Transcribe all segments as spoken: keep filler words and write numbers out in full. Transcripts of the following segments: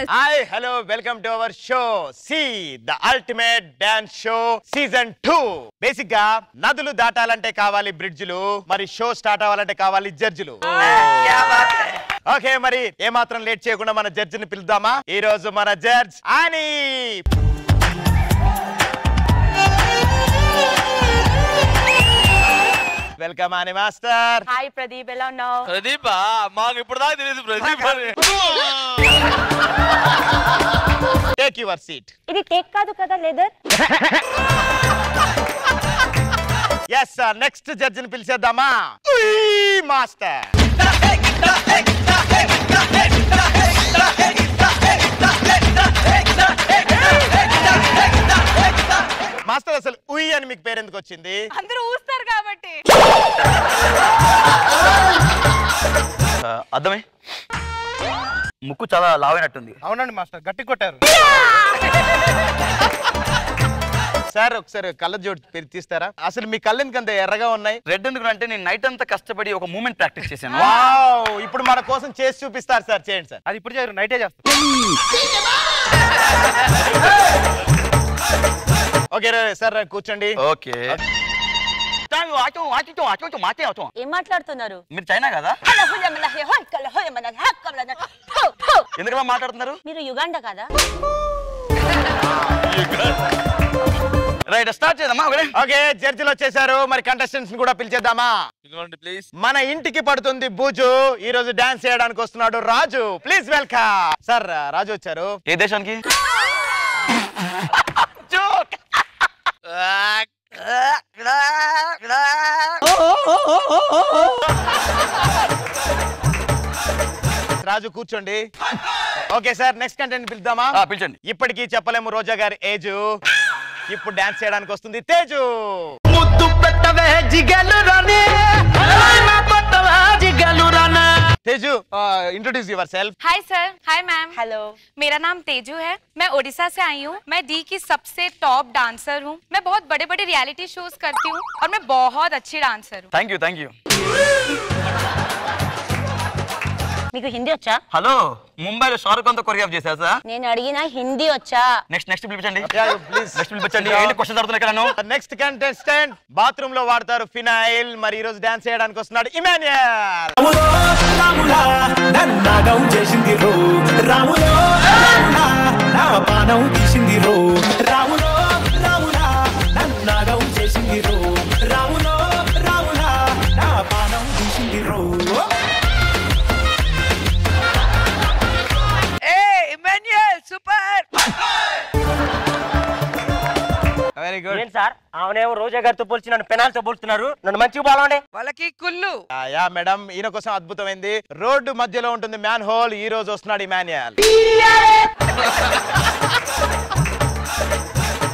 जबरदस्त। Hi hello welcome to our show C the ultimate dance show season two. Basic గా నదులు దాటాలంటే కావాలి బ్రిడ్జిలు, మరి షో స్టార్ట్ అవ్వాలంటే కావాలి జడ్జిలు। क्या बात है। ఓకే మరి ఏ మాత్రం లేట్ చేయకుండా మన జడ్జిని పిలుద్దామా? ఈ రోజు మన జడ్జ్ ఆని। వెల్కమ్ ఆని మాస్టర్। హాయ్ ప్రదీప్, ఎలా ఉన్నావ్? ప్రదీపా, మాకు ఇప్పుడు దాకా తెలియదు ప్రదీప్ అని। Take your seat. ఇది కేక్ కాదు కదా, లెదర్। yes sir, next జడ్జిని పిలిచేద్దామా? మాస్టర్। మాస్టర్, అసలు ఉయ్ అని మీకు పేరెందుకు వచ్చింది? అందరూ ఊస్తారు కాబట్టి। అర్థమే, ముక్కు చాలా లావైనట్టుంది। అవునండి మాస్టర్, గట్టి కొట్టారు। సార్ ఒకసారి కళ్ళ జోడు తీస్తారా? అసలు మీ కళ్ళు ఎందుకంత ఎర్రగా ఉన్నాయి? రెడ్ ఎందుకు అంటే నేను నైట్ అంతా కష్టపడి ఒక మూమెంట్ ప్రాక్టీస్ చేశాను। వావ్, ఇప్పుడు మన కోసం చేసి చూపిస్తారు సార్, చేయండి సార్। అది ఇప్పుడు చేయరు, నైటే చేస్తారు। ఓకే సార్, కూర్చోండి। ఓకే, ఏం మాట్లాడుతున్నారు మీరు? చైనా కదా? ఎందుకలా మాట్లాడుతున్నారు మీరు? యుగాండా కదా? రైట్, స్టార్ట్ చేద్దామా? ఓకే, జడ్జిలు వచ్చేసారు, మరి కంటెస్టెంట్స్ కూడా పిలిచేద్దామా? ప్లీజ్। మన ఇంటికి పడుతుంది బూజు, ఈ రోజు డాన్స్ చేయడానికి వస్తున్నాడు Raju. Please welcome sir. Raju వచ్చారు ఏ దేశానికి? రాజు కూర్చోండి। ఓకే సార్, నెక్స్ట్ కంటెంట్ పిలుద్దామా? పిలిచండి। ఇప్పటికీ చెప్పలేము రోజా గారి ఏజ్, ఇప్పుడు డాన్స్ చేయడానికి వస్తుంది తేజు। ముద్దు పెట్టవే జిగలు రానే, మా పట్టవా జిగలు రానా। Teju, introduce yourself। Hi sir. Hi ma'am. Hello, मेरा नाम तेजू है, मैं ओडिशा से आई हूँ। मैं डी की सबसे टॉप डांसर हूँ। मैं बहुत बड़े बड़े रियलिटी शोज करती हूँ और मैं बहुत अच्छी डांसर हूँ। Thank you. Thank you. మీకు హిందీ వచ్చా? హలో, ముంబైలో షారుఖ్ ఖాన్ తో కొరియోగ్రాఫ్ చేశా సార్ నేను। అడిగినా హిందీ వచ్చా? నెక్స్ట్ నెక్స్ట్ పిలిపించండి। ప్లీజ్ నెక్స్ట్ పిలిపించండి। ఏంటి క్వశ్చన్ అడుగుతున్నా ఇక్కడ నేను? నెక్స్ట్ కంటెస్టెంట్ బాత్రూమ్ లో వాడతారు ఫినాయిల్, మరి ఈ రోజు డాన్స్ చేయడానికి వస్తున్నాడు ఇమాన్యుయల్। రాములో రాములా నన్నగం చేసింది రో, రాములో రాములా నా బాణం తీసింది రో, రాములో రాములా నన్నగం చేసింది రో, రాములో రాములా నా బాణం తీసింది రో। Very good. ఏం సార్, ఆమెనేమో రోజా గారితో పోల్చి నన్ను పెనాల్తో పోలుతున్నారు, నన్ను మంచిగా బాలండి వాళ్ళకి కుళ్ళు। యా మేడం, ఈయన కోసం అద్భుతమైంది। రోడ్డు మధ్యలో ఉంటుంది మ్యాన్ హోల్, ఈ రోజు వస్తున్నాడు Emmanuel.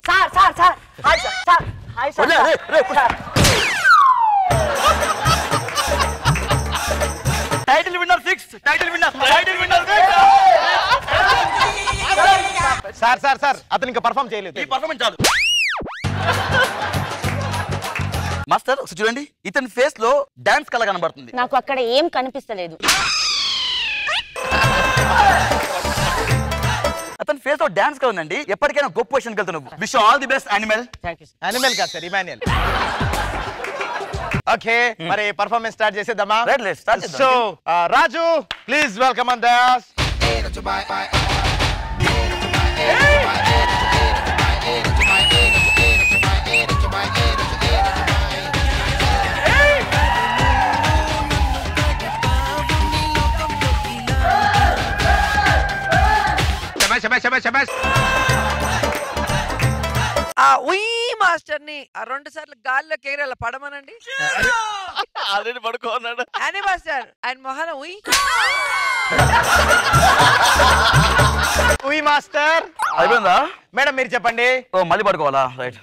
Sir sir sir hi sir sir hi sir. Title winner six, title winner title winner sir sir sir అతను ఇంకా పర్ఫామ్ చేయలేదు, ఈ పర్ఫార్మెన్స్ చాలు। మాస్టర్ చూడండి, ఇతని ఫేస్ లో డాన్స్ కళ కనబడుతుంది నాకు, అక్కడ ఏం కనిపిస్తలేదు। అతని ఫేస్ లో డాన్స్ కళ ఉందండి। ఎప్పటికైనా గొప్ప పొజిషన్‌కి వెళ్తావు నువ్వు। Wish all the best animal. Thank you sir. Animal కా సార్, ఇమాన్యుయల్। ఓకే, మరి పర్ఫార్మెన్స్ స్టార్ట్ చేసేద్దామా? రైట్, లెట్స్ స్టార్ట్ చేద్దాం। So Raju, please welcome on దస్। మాస్టర్ని రెండు సార్లు గాల్లో కేరి అలా పడమనండి। ఆల్రెడీ పడుకోన్నాడు అని మాస్టర్, ఆయన మొహన ఉయ్ ఉయ్ మాస్టర్ అయిపోయిందా? మేడం మీరు చెప్పండి। ఓ మళ్ళీ పడుకోవాలా? Right,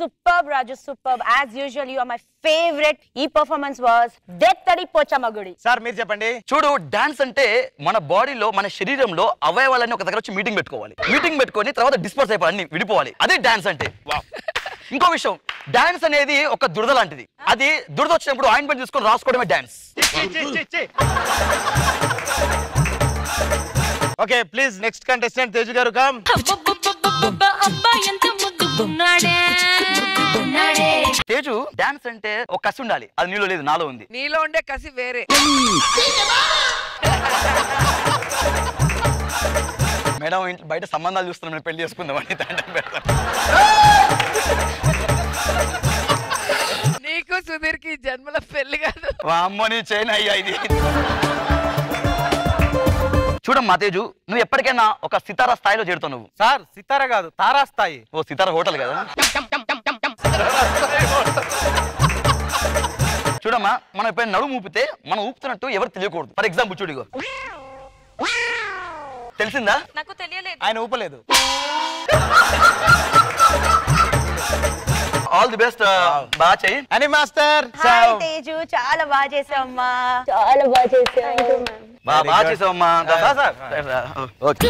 superb Raju, superb as usual, you are my favorite. Ee performance was deathadi pocha magudi. Sir meer cheppandi. Chudu, dance ante mana body lo mana shariram lo avayavalanni oka daggara vachi meeting pettukovali, meeting pettukoni tarvata disperse ayipo anni vidipovali, ade dance ante। Wow. ఇంకో విషయం, dance అనేది ఒక దురద లాంటిది, అది దురద వచ్చినప్పుడు ointment తీసుకొని రాసుకోవడమే dance. Okay please next contestant Teju గారు కమ్. అబ్బా ఎంత ముద్దుగున్నాడే నాడే తేజు. డాన్స్ అంటే ఒక కసి ఉండాలి, అది నీలో లేదు, నాలో ఉంది. నీలో ఉండే కసి వేరే. మేడం బయట సంబంధాలు చూస్తున్నాం, పెళ్లి చేసుకుందామని దండం పెడతాం. నీకు సుధీర్ కి జన్మల పెళ్లి కాదు. వామ్మని చైన్ అయ్యా ఇది. చూడమ్మా తేజు, నువ్వు ఎప్పటికైనా ఒక సితారా స్థాయిలో చేరుతావు. నువ్వు సార్ సితారా కాదు తారా స్థాయి. ఓ సితారా హోటల్ కదా. చూడమ్మా, మనం ఎప్పుడైనా నడుము ఊపితే మనం ఊపుతున్నట్టు ఎవరు తెలియకూడదు. ఫర్ ఎగ్జాంపుల్ చూడు, తెలిసిందా? నాకు తెలియలేదు. ఆయన ఊపలేదు. All the best. బాగా చేయి అని మాస్టర్. హాయ్ తేజు, చాలా బాగా చేసావమ్మా, చాలా బాగా చేసావు. బా బాగా చేసావమ్మా. ఓకే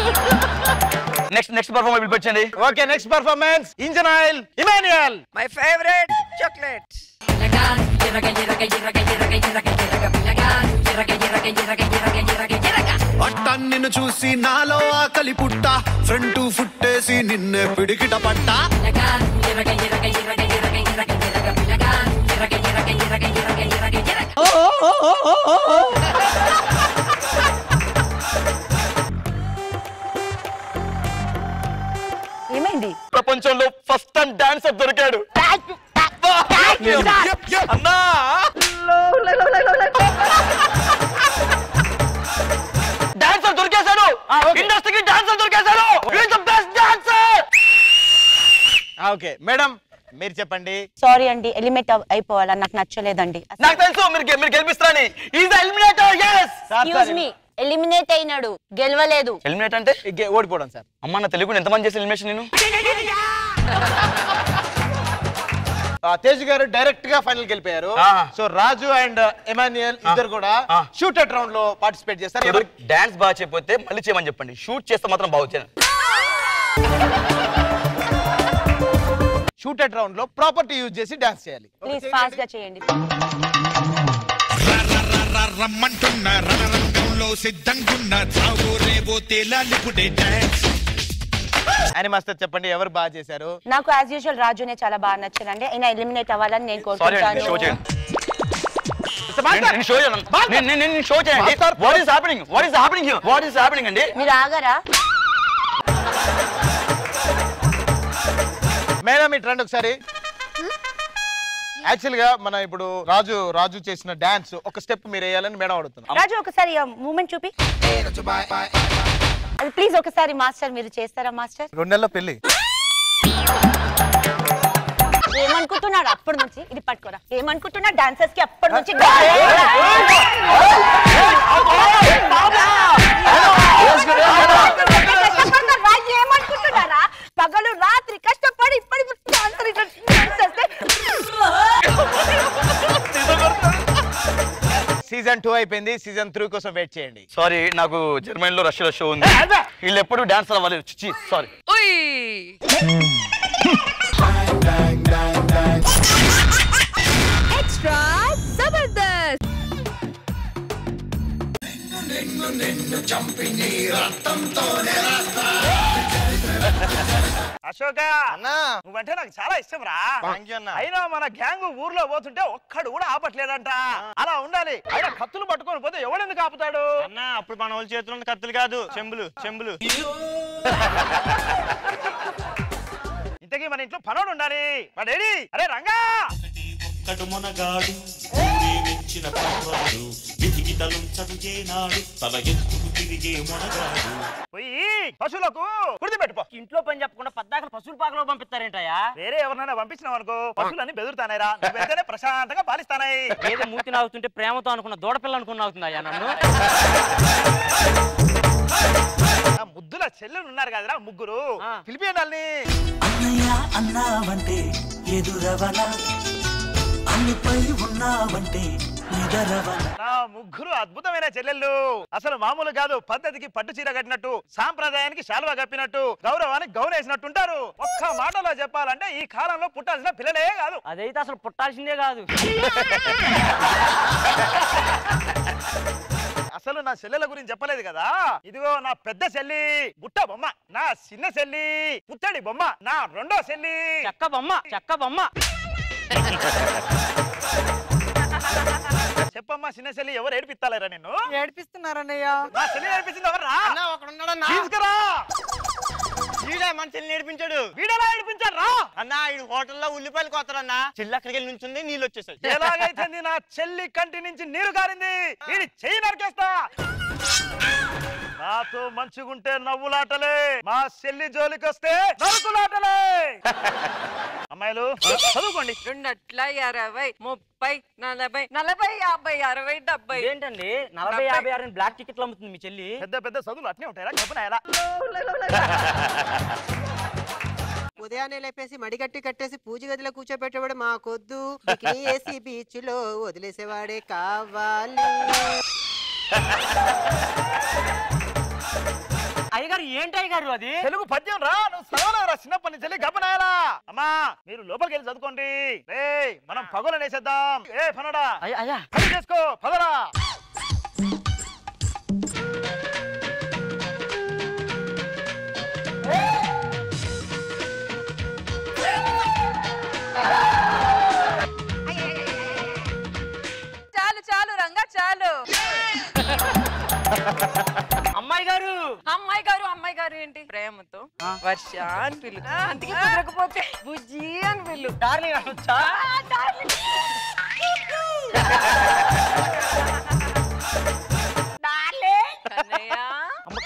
నెక్స్ట్ నెక్స్ట్ పర్ఫార్మెన్స్ పిలిపించండి. Okay next performance engine oil Emmanuel. My favourite chocolate. అట్టా నిన్ను చూసి నాలో ఆకలి పుట్ట, ఫ్రంట్ ఫుట్టేసి నిన్నే పిడికిట పట్ట. ఏమైంది? ప్రపంచంలో ఫస్ట్ టైం డాన్సర్ దొరికాడు. అన్నా ఇండస్ట్రీకి డాన్సర్ దొరికేశారు. You are the best dancer. Okay madam మీరు చెప్పండి. సారీ అండి, ఎలిమినేట్ అయిపోవాలా, నాకు నచ్చలేదండి. నాకు తెలుసు మీరు మీరు గెలిపిస్తారని. He is the eliminator. yes excuse me, eliminate అయినాడు, గెలవలేదు. ఎలిమినేట్ అంటే ఓడిపోవడం సార్. అమ్మ నా తెలుగుని ఎంత మంది చేసి ఎలిమినేషన్ నేను. తేజ్ గారు డైరెక్ట్ గా ఫైనల్ గెలిపారు. సో రాజు అండ్ ఎమాన్యుయల్ ఇద్దరు కూడా షూట్ అట్ రౌండ్ లో పార్టిసిపేట్ చేస్తారు. ఎవరు డాన్స్ బాగా చేయకపోతే మళ్ళీ చేయమని చెప్పండి, షూట్ చేస్తే మాత్రం బాగా వచ్చాను. షూట్ అట్ రౌండ్ లో ప్రాపర్టీ యూజ్ చేసి డాన్స్ చేయాలి. ప్లీజ్ ఫాస్ట్ గా చేయండి. రమ్మంటున్నా రణరంగంలో సిద్ధంగున్నా చావురే ఓ తేలాలి పుడే డాన్స్. అని మాస్టర్ చెప్పండి, ఎవరు బాగా చేశారు? నాకు యాజ్ యూజువల్ రాజునే చాలా బాగా నచ్చారండి. ఆయన ఎలిమినేట్ అవ్వాలని నేను కోరుకుంటాను. షో చేయండి. నేను షో చేయాలి. నేను నేను షో చేయండి. What is happening? What is happening here? What is happening అండి? మీరు ఆగరా? మేడం ఇటు రండి ఒకసారి. యాక్చువల్ గా మన ఇప్పుడు రాజు రాజు చేసిన డాన్స్ ఒక స్టెప్ మీరు వేయాలని మేడం అడుగుతున్నారు. రాజు ఒకసారి మూమెంట్ చూపి. అది ప్లీజ్ ఒకసారి మాస్టర్ మీరు చేస్తారా? మాస్టర్ రెండు నెలల పెళ్లి ఏమనుకుంటున్నాడు అప్పటి నుంచి, ఇది పట్టుకోరా. ఏమనుకుంటున్నా డాన్సర్స్ కి అప్పటి నుంచి ఏమనుకుంటున్నారా? పగలు రాత్రి కష్టపడి ఇప్పటికి డాన్సర్ ఇట్లా డాన్స్ చేస్తే. సీజన్ టూ అయిపోయింది, సీజన్ త్రీ కోసం వెయిట్ చేయండి. సారీ నాకు జర్మనీలో రష్యాలో షో ఉంది. వీళ్ళు ఎప్పుడు డాన్స్ అవ్వాలి. Sorry extra Jabardasth. అశోక అన్నా నువ్వంటే నాకు చాలా ఇష్టం రా. అయినా మన గ్యాంగ్ ఊర్లో పోతుంటే ఒక్కడు కూడా ఆపట్లేదంట. అలా ఉండాలి. అయినా కత్తులు పట్టుకొని పోతే ఎవడెందుకు ఆపుతాడు అన్నా? అప్పుడు మన వాళ్ళ చేతిలో కత్తులు కాదు చెంబులు. చెంబులు ఇంతకీ మన ఇంట్లో పనోడు ఉండాలి. వాడేడి? అరే రంగా పశువులకు కుడిది పెట్టుకో. ఇంట్లో పని చెప్పకుండా పద్దాకలు పశువుల పాకలో పంపిస్తారేంటయా? వేరే ఎవరినైనా పంపించినావు అనుకో పశువులన్నీ బెదురుతానాయిరా. వెళ్తేనే ప్రశాంతంగా పాలిస్తానాయి. ఏదో మూతి నాగుతుంటే ప్రేమతో అనుకున్న దూడపిల్ల అనుకున్న అవుతుందయ్యా నన్ను. ముద్దుల చెల్లెలు ఉన్నారు కదరా ముగ్గురు, పిలిపి అనాలని. అన్నావంటే ఎదురవనా, అన్నిపై ఉన్నావంటే ముగ్గురు అద్భుతమైన చెల్లెళ్ళు. అసలు మామూలు కాదు. పద్ధతికి పట్టు చీర కట్టినట్టు, సాంప్రదాయానికి శాలువా కప్పినట్టు, గౌరవానికి గౌరవించినట్టు ఉంటారు. ఒక్క మాటలో చెప్పాలంటే ఈ కాలంలో పుట్టాల్సిన పిల్లలే కాదు. అదైతే అసలు పుట్టాల్సిందే కాదు. అసలు నా చెల్లెల గురించి చెప్పలేదు కదా. ఇదిగో నా పెద్ద చెల్లి బుట్ట బొమ్మ, నా చిన్న చెల్లి పుట్టడి బొమ్మ, నా రెండో చెల్లి చక్క బొమ్మ. చక్క బొమ్మ చెప్పమ్మా. చిన్న చెల్లి ఎవరు ఏడిపిస్తాలేరా నిన్ను? ఏడిపిస్తున్నారన్నయ్యా. నా చెల్లి ఏడిపించింది ఎవరు? అన్న ఒకడు ఉన్నాడన్నా, తీసుకురా. వీడే మన చెల్లిని ఏడిపించాడు. వీడేలా ఏడిపించాడు రా అన్న. ఈ హోటల్లో ఉల్లిపాయలు కోస్తారన్నా, చెల్లి అక్కడికి వెళ్ళి నుంచుంది, నీళ్ళు వచ్చేసాయి. ఎలాగైతుంది నా చెల్లి కంటి నుంచి నీరు కారింది. వీడి చెయ్యి నరికేస్తా. నాతో మంచిగుంటే నవ్వులాటలే, మా చెల్లి జోలికొస్తే నవ్వులాటలే. అమ్మాయిలు చదువుకోండి. రెండట్ల అరవై, ముప్పై, నలభై, నలభై, యాభై, అరవై, డెబ్బై. ఏంటండి నలభై యాభై అరవై బ్లాక్ టికెట్లు అమ్ముతుంది మీ చెల్లి? పెద్ద పెద్ద చదువులు అట్నే ఉంటాయి. ఉదయాన్నే లేపేసి మడిగట్టి కట్టేసి పూజ గదిలో కూర్చోబెట్టేవాడు మాకొద్దు, ఏసీ బీచ్ లో వదిలేసేవాడే కావాలి. అయ్యగారు ఏంటి అయ్యగారు అది? తెలుగు పద్యం రా, నువ్వు చిన్నప్పటి నుంచి వెళ్ళి గబ్బనాయలా. అమ్మా మీరు లోపలికి వెళ్ళి చదువుకోండి. రే మనం పగలు వేసేద్దాం. ఏ పనడా అయ్యా చేసుకో పదరా. చాలు చాలు రంగా చాలు. అమ్మాయి గారు అమ్మాయి గారు అమ్మాయి గారు ఏంటి? ప్రేమతో వర్ష అని పిల్లు, అందుకే కుదరకపోతే బుజ్జి అని పిల్లు. డార్లింగ్ అనొచ్చా? అమ్మ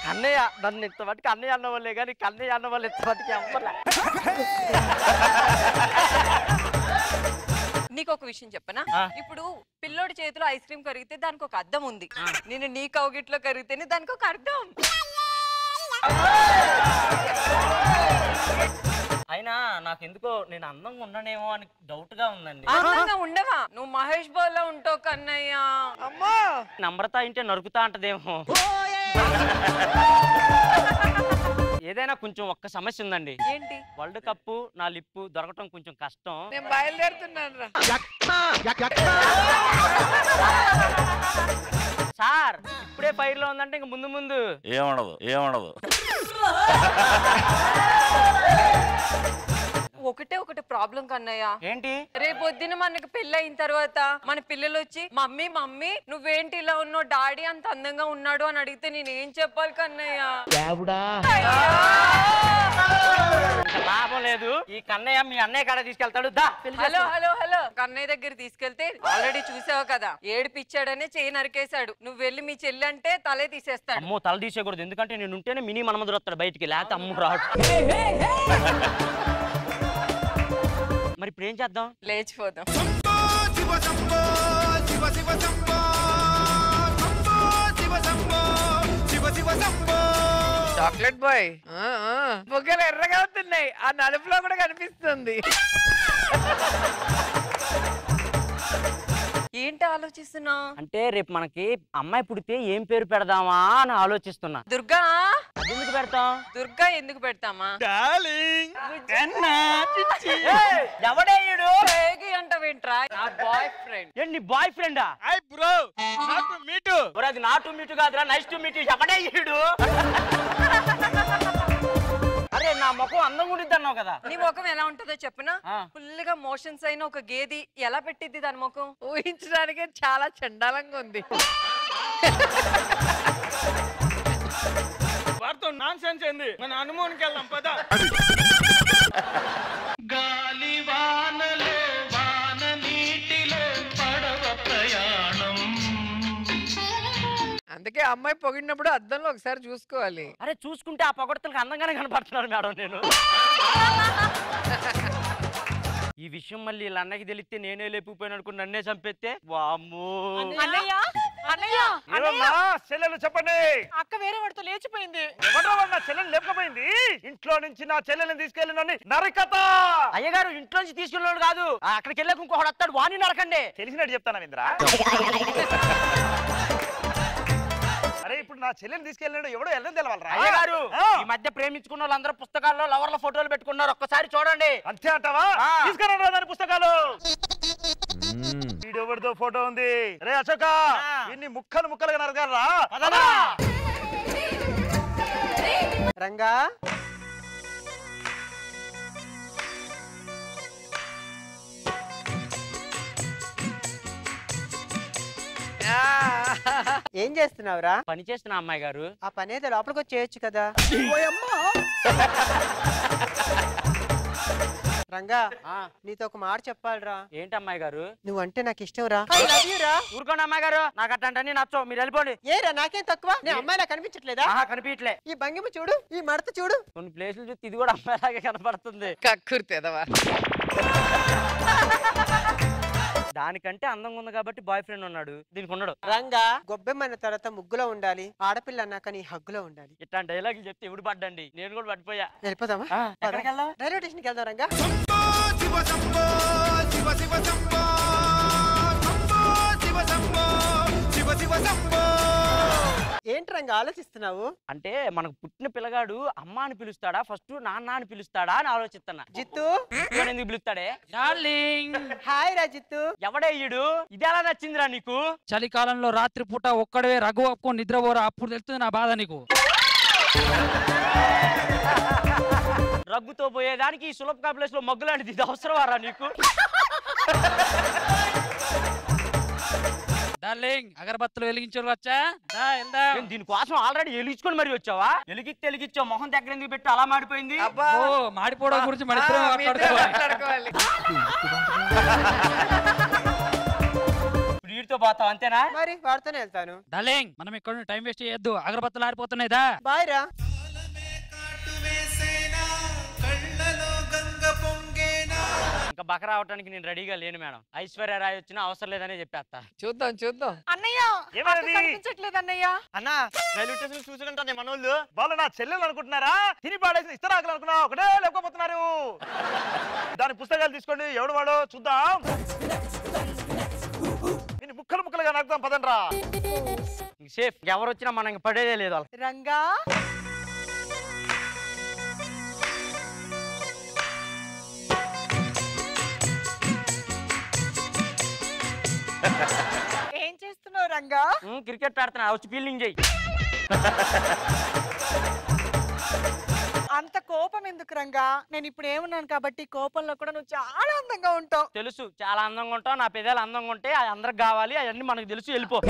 కన్నయ్య నన్ను ఇంత మటుకు అన్నయ్య అన్నవాళ్ళే కానీ కన్నయ్య అన్నవాళ్ళు ఇంత మటుకు అమ్మలే. నీకు ఒక విషయం చెప్పనా? ఇప్పుడు పిల్లోడి చేతిలో ఐస్ క్రీమ్ కరిగితే దానికి ఒక అర్థం ఉంది, నేను నీ కౌగిట్లో కరిగితేనే దానికి ఒక అర్థం. అయినా నాకెందుకో నేను అందంగా ఉండనేమో అని డౌట్ గా ఉందండి. అందంగా ఉండవా నువ్వు? మహేష్ బాబు లో ఉంటావు కన్నయ్యా. అమ్మా నమ్రత అంటే నరుకుతా అంటదేమో. ఏదైనా కొంచెం ఒక్క సమస్య ఉందండి. ఏంటి? వరల్డ్ కప్ నా లిప్పు దొరకటం కొంచెం కష్టం. నేను బయలుదేరుతున్నాను సార్. ఇప్పుడే ఫైర్ లో ఉందంటే ఇంక ముందు ముందు ఏమనదు ఏమనదు. ఒకటే ఒకటి ప్రాబ్లం కన్నయ్య. ఏంటి? రేపొద్దున మనకి పెళ్లి అయిన తర్వాత మన పిల్లలు వచ్చి మమ్మీ మమ్మీ నువ్వేంటి ఇలా ఉన్నావు, డాడీ అంత అందంగా ఉన్నాడు అని అడిగితే నేనేం చెప్పాలి కన్నయ్య? లాభం లేదు. ఈ కన్నయ్య మీ అన్నయ్య కాడ తీసుకెళ్తాడు. హలో హలో హలో కన్నయ్య దగ్గర తీసుకెళ్తే ఆల్రెడీ చూసావు కదా, ఏడిపిచ్చాడనే చేయి నరికేశాడు. నువ్వు వెళ్ళి మీ చెల్లి అంటే తలే తీసేస్తాడు. అమ్మో తల తీసేయకూడదు, ఎందుకంటే నేను ఉంటేనే మినీ మనమధుడు వస్తాడు బయటికి, లేకపోతే అమ్మ రాడు. మరి ఇప్పుడు ఏం చేద్దాం? లేచిపోదాం. చాక్లెట్ బాయ్ బొగ్గలు ఎర్రగా అవుతున్నాయి, ఆ నలుపులో కూడా కనిపిస్తుంది. ఏంటి ఆలోచిస్తున్నా అంటే రేపు మనకి అమ్మాయి పుడితే ఏం పేరు పెడదామా అని ఆలోచిస్తున్నా. దుర్గా ఎందుకు పెడతాం? దుర్గా ఎందుకు పెడతామా? బాయ్ ఫ్రెండా? అది నా టు మీటు కాదురా, నైస్ టు మీటు. ఎవడయ్యాడు? అరే నా ముఖం అందంగా ఉండిద్ది అన్నావు కదా, నీ ముఖం ఎలా ఉంటుందో చెప్పనా? ఫుల్ గా మోషన్స్ అయిన ఒక గేది ఎలా పెట్టిద్ది దాని ముఖం ఊహించడానికే చాలా చండాలంగా ఉంది. వారితో నాన్ సెన్స్ అయింది, మన హనుమాన్కి వెళ్దాం పద. గాలి వానలో వాన నీటిలో పడవ ప్రయాణం. అందుకే అమ్మాయి పొగిడినప్పుడు అద్దంలో ఒకసారి చూసుకోవాలి. అరే చూసుకుంటే ఆ పొగడతలకు అందంగానే కనపడుతున్నాను మేడం నేను. ఈ విషయం మళ్ళీ ఇలా అన్నకి తెలిస్తే నేనే లేపుకుపోయిననుకుని నన్నే చంపెత్తే వామ్మో. అన్నయ్య అన్నయ్య ఏమన్నా చెల్లెలు చెప్పండి. అక్క వేరే వాడితో లేచిపోయింది. ఎవరో నా చెల్లెలు లేపకపోయింది. ఇంట్లో నుంచి నా చెల్లెలను తీసుకెళ్ళినని నరకత. అయ్యగారు ఇంట్లో నుంచి తీసుకెళ్ళినోడు కాదు, అక్కడికి వెళ్ళక ఇంకోడు వస్తాడు, వాణ్ణి నరకండి. తెలిసినట్టు చెప్తాను ఇంద్రా. ఇప్పుడు నా చెల్లెని తీసుకెళ్ళాడు ఎవడో వెళ్ళని తెలవాలరాగారు. ఈ మధ్య ప్రేమించుకున్న వాళ్ళందరూ పుస్తకాల్లో లవర్ల ఫోటోలు పెట్టుకున్నారు, ఒక్కసారి చూడండి. అంతే అంటావా? తీసుకురా పుస్తకాలు. पड़ता फोटो अरे अशोक इन मुखल मुखल रंगा ఏం చేస్తున్నావురా పని చేస్తున్నా అమ్మాయి గారు ఆ పనేదో లోపలికి వచ్చేయొచ్చు కదా ఓయమ్మ రంగా నీతో ఒక మాట చెప్పాలరా ఏంటి అమ్మాయి గారు నువ్వు అంటే నాకు ఇష్టంరా ఐ లవ్ యు రా ఊరుకోండి అమ్మాయి గారు నాకు అట్లాంటని నచ్చవు మీరు వెళ్ళిపోండి ఏరా నాకేం తక్కువ నీ అమ్మాయిలా కనిపించట్లేదా ఆ కనిపించట్లే ఈ భంగిమ చూడు ఈ మడత చూడు కొన్ని ప్లేసులు చూస్తే ఇది కూడా అమ్మాయిలాగే కనబడుతుంది కక్కుర్తేదవా దానికంటే అందంగా ఉంది కాబట్టి బాయ్ ఫ్రెండ్ ఉన్నాడు దీనికి ఉండడు రంగా గొబ్బెమన్న తర్వాత ముగ్గులో ఉండాలి ఆడపిల్ల అన్నాక నీ హగ్గులో ఉండాలి ఇట్లాంటి డైలాగులు చెప్తే ఎవడు పడ్డండి నేను కూడా పడిపోయా వెళ్ళిపోదామా ఎక్కడికి వెళ్దాం రైల్వే స్టేషన్ కి వెళ్దాం రంగా సంబో శివ సంబో శివ శివ సంబో సంబో శివ సంబో శివ శివ సంబో ఏంటి రంగా ఆలోచిస్తున్నావు అంటే మనకు పుట్టిన పిల్లగాడు అమ్మ అని పిలుస్తాడా ఫస్ట్ నాన్న అని పిలుస్తాడా అని ఆలోచిస్తున్నా జిత్తు నేను ఎందుకు పిలుస్తాడే డార్లింగ్ హాయ్ రా జిత్తు ఎవడేయుడు ఇదెలా నచ్చిందిరా నీకు చలికాలంలో రాత్రి పూట ఒక్కడే రఘు అప్పు నిద్రపోరా అప్పుడు తెలుస్తుంది నా బాధ నీకు రఘుతో పోయేదానికి ఈ సులభ కాంప్లెక్స్ లో మగ్గులాంటిది ఇది అవసరమారా నీకు డార్లింగ్ అగరబత్తులు వెలిగించొచ్చా దా ఎందా నేను దీని కోసం ఆల్రెడీ ఎలిగించుకొని మరి వచ్చావా ఎలిగితే ఎలిగించా మొహం దగ్గర ఎందుకు పెట్టి అలా మాడిపోయింది అబ్బా ఓ మాడిపోవడం గురించి మనం ఇద్దరం మాట్లాడుకోవాలి వీడితో బాతా అంతేనా మరి వాడతనే వెళ్తాను డార్లింగ్ మనం ఇక్కడ టైం వేస్ట్ చేయొద్దు అగరబత్తులు ఆరిపోతున్నాయి దా బై రా ఇంకా బకరా అవడానికి నేను రెడీగా లేను మేడం ఐశ్వర్య రాయ్ వచ్చినా అవసరం లేదనే చెప్పేస్తా చూద్దాం చూద్దాం అన్నయ్య ఏమన్నది కనిపించట్లేదు అన్నయ్య అన్న రైల్వే స్టేషన్ చూసుకుంటానే మనోళ్ళు బాల నా చెల్లెలు అనుకుంటారా తిని పాడేసిన ఇస్తరాకులు అనుకున్నా ఒకటే లేకపోతున్నారు దాని పుస్తకాలు తీసుకోండి ఎవడు వాడో చూద్దాం నిన్ను ముక్కలు ముక్కలుగా నరుకుతాం పదండ్రా సేఫ్ ఎవరు వచ్చినా మనం ఇంకా పడేదే లేదు రంగా ఏం చేస్తున్నావ్ రంగా క్రికెట్ ఆడుతున్నా వచ్చి ఫీల్డింగ్ చేయి అంత కోపం ఎందుకు రంగా నేను ఇప్పుడు ఏమన్నాను కాబట్టి కోపంలో కూడా నువ్వు చాలా అందంగా ఉంటావు తెలుసు చాలా అందంగా ఉంటావు నా పెదాలు అందంగా ఉంటే అది అందరికి కావాలి అవన్నీ మనకు తెలుసు వెళ్ళిపో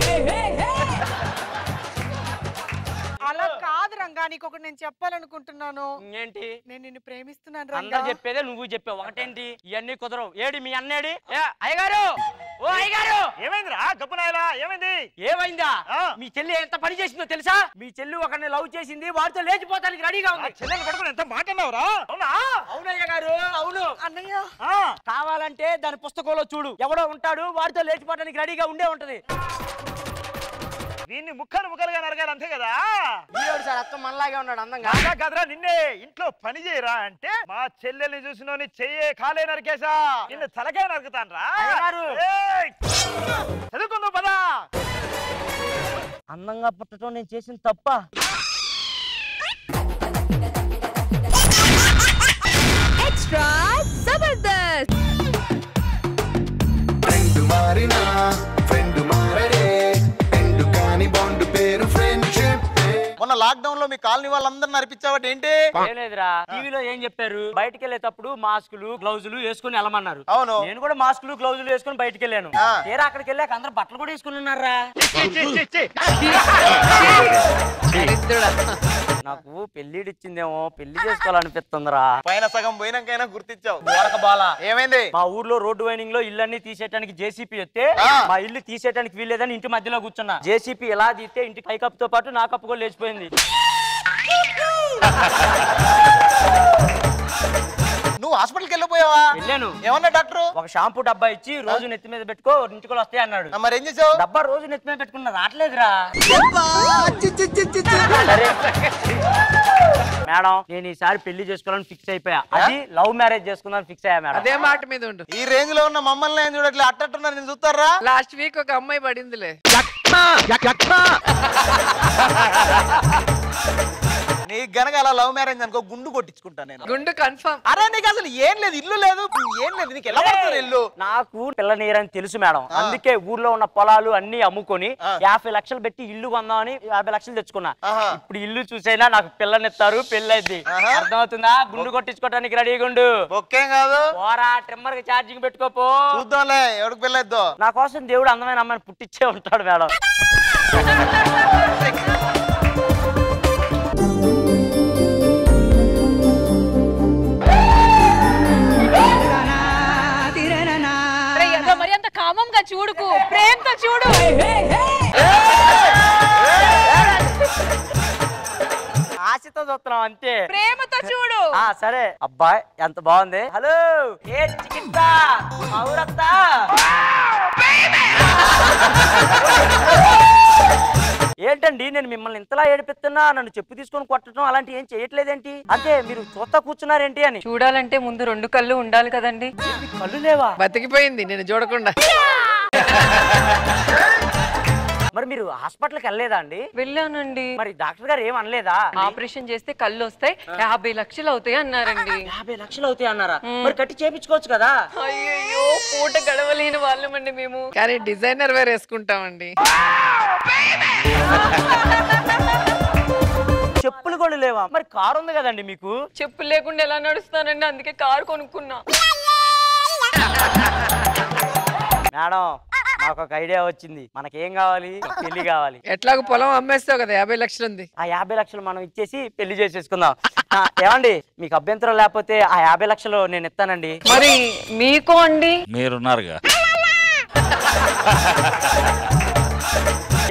అలా కాదు రంగా నీకు ఒకటి నేను చెప్పాలనుకుంటున్నాను ఏంటి నేను నిన్ను ప్రేమిస్తున్నాను రంగా అందరూ చెప్పేదే నువ్వు చెప్పావు ఒకటేంటి ఇవన్నీ కుదరవు ఏడి మీ అన్నేడి అయ్యగారు ఓ అయ్యగారు ఏమైందిరా గబ్బునాయలా ఏమైంది ఏమైందా మీ చెల్లి ఎంత పని చేసిందో తెలుసా మీ చెల్లి ఒకని లవ్ చేసింది వాడితో లేచిపోతానికి రెడీగా ఉంది చెల్లెలు పట్టుకొని ఎంత మాట్లాడనవరా అవునా అవునయ్యగారు అవును అన్నయ్య కావాలంటే దాని పుస్తకంలో చూడు ఎవడో ఉంటాడు వాడితో లేచిపోతానికి రెడీగా ఉండే ఉంటది దీన్ని ముక్కలు ముక్కలుగా నరగాలి అంతే కదా వీడు సార్ అత్త మనలాగే ఉన్నాడు అందంగా అలా కదరా నిన్నే ఇంట్లో పని చేయరా అంటే మా చెల్లెల్ని చూసినోని చెయ్యే కాలే నరికేసా నిన్ను తలకే నరుకుతానరా ఏయ్ చదువుకుందాం పద అందంగా పుట్టటం నేను చేసిన తప్ప ఎక్స్ట్రా జబర్దస్త్ రెండు మారినా రెండు మారరే మొన్న లాక్ డౌన్ లో మీ కాలనీ వాళ్ళందరినీ నడిపించావట ఏంటి లేదురా టీవీలో ఏం చెప్పారు బయటికి వెళ్ళేటప్పుడు మాస్కులు గ్లౌజులు వేసుకుని వెళ్ళమన్నారు అవును నేను కూడా మాస్కులు గ్లౌజులు వేసుకుని బయటికి వెళ్ళాను తీరా అక్కడికి వెళ్ళాక అందరూ బట్టలు కూడా వేసుకుని ఉన్నారా నాకు పెళ్లిడి ఇచ్చిందేమో పెళ్లి చేసుకోవాలనిపిస్తుందిరా పైన సగం పోయినాకైనా గుర్తించావు ఏమైంది మా ఊర్లో రోడ్డు వైనింగ్ లో ఇళ్ళన్నీ తీసేయడానికి జేసీపీ వస్తే మా ఇల్లు తీసేయడానికి వీల్లేదని ఇంటి మధ్యలో కూర్చున్నా జేసీపీ ఎలా తీస్తే ఇంటి పై కప్పుతో పాటు నా కప్పు కూడా లేచిపోయింది నువ్వు హాస్పిటల్కి వెళ్ళిపోయావా వెళ్ళాను ఏమన్నా డాక్టర్ ఒక షాంపూ డబ్బా ఇచ్చి రోజు నెత్తి మీద పెట్టుకో ఇంటికోలు వస్తాయి అన్నాడు మరి ఏం చేసావు డబ్బా రోజు నెత్తి మీద పెట్టుకున్నా రాట్లేదురా మేడం నేను ఈసారి పెళ్లి చేసుకోవాలని ఫిక్స్ అయిపోయా అది లవ్ మ్యారేజ్ చేసుకుందాం ఫిక్స్ అయ్యా మేడం అదే మాట మీద ఉండు ఈ రేంజ్ లో ఉన్న మమ్మల్ని ఏం చూడట్లే అట్టట్టున్నారు నేను చూస్తారా లాస్ట్ వీక్ ఒక అమ్మాయి పడిందిలే गनका लव मैरेज गुंडु अरे नीक असल इलास मैडम अंके ऊर्जो पोला अभी अम्मको याबे लक्षल इं याबे लक्षल इल्लू चूसना पिनेतार పెళ్ళైంది అర్థమవుతుందా గుండు కొట్టించుకోవడానికి రెడీగా ఉండు బొక్కేం కాదు పోరా ట్రిమ్మర్ కి ఛార్జింగ్ పెట్టుకోపో చూద్దాంలే ఎవరికి పెళ్ళైద్దో నా కోసం దేవుడు అందమైన అమ్మని పుట్టించే ఉంటాడు మేడం తిరననా అరే ఎంత మరి అంత కామంగా చూడుకు ప్రేమతో చూడు హే హే ఆశతో చూస్తున్నాం అంతే ప్రేమతో చూడు ఆ సరే అబ్బా ఎంత బాగుంది హలో ఏ చికిత్త ఔరత్త బేబీ ఏంటండి నేను మిమ్మల్ని ఇంతలా ఏడిపిస్తున్నా నన్ను చెప్పు తీసుకొని కొట్టడం అలాంటి ఏం చేయట్లేదేంటి అంటే మీరు చూస్తా కూర్చున్నారేంటి అని చూడాలంటే ముందు రెండు కళ్ళు ఉండాలి కదండి కళ్ళు లేవా బతికిపోయింది నేను చూడకుండా మరి మీరు హాస్పిటల్ కి వెళ్ళలేదా అండి వెళ్ళానండి మరి డాక్టర్ గారు ఏమ అనలేదా ఆపరేషన్ చేస్తే కళ్ళు వస్తాయి యాభై లక్షలు అవుతాయి అన్నారండి యాభై లక్షలు అవుతాయి అన్నారా మరి కట్టి చేపించుకోవచ్చు కదా అయ్యయ్యో పూట గడవలేని వాళ్ళమండి మేము కానీ డిజైనర్ వేర్ వేసుకుంటామండి చెప్పులు కూడా లేవా మరి కార్ ఉంది కదండి మీకు చెప్పులు లేకుండా ఎలా నడుస్తానండి అందుకే కార్ కొనుక్కున్నా మేడం నాకు ఐడియా వచ్చింది మనకి ఏం కావాలి పెళ్లి కావాలి ఎట్లాగో పొలం అమ్మేస్తావు కదా యాభై లక్షలు ఉంది ఆ యాభై లక్షలు మనం ఇచ్చేసి పెళ్లి చేసేసుకుందాం ఏమండి మీకు అభ్యంతరం లేకపోతే ఆ యాభై లక్షలు నేను ఇస్తానండి మరి మీకు అండి మీరు ఉన్నారుగా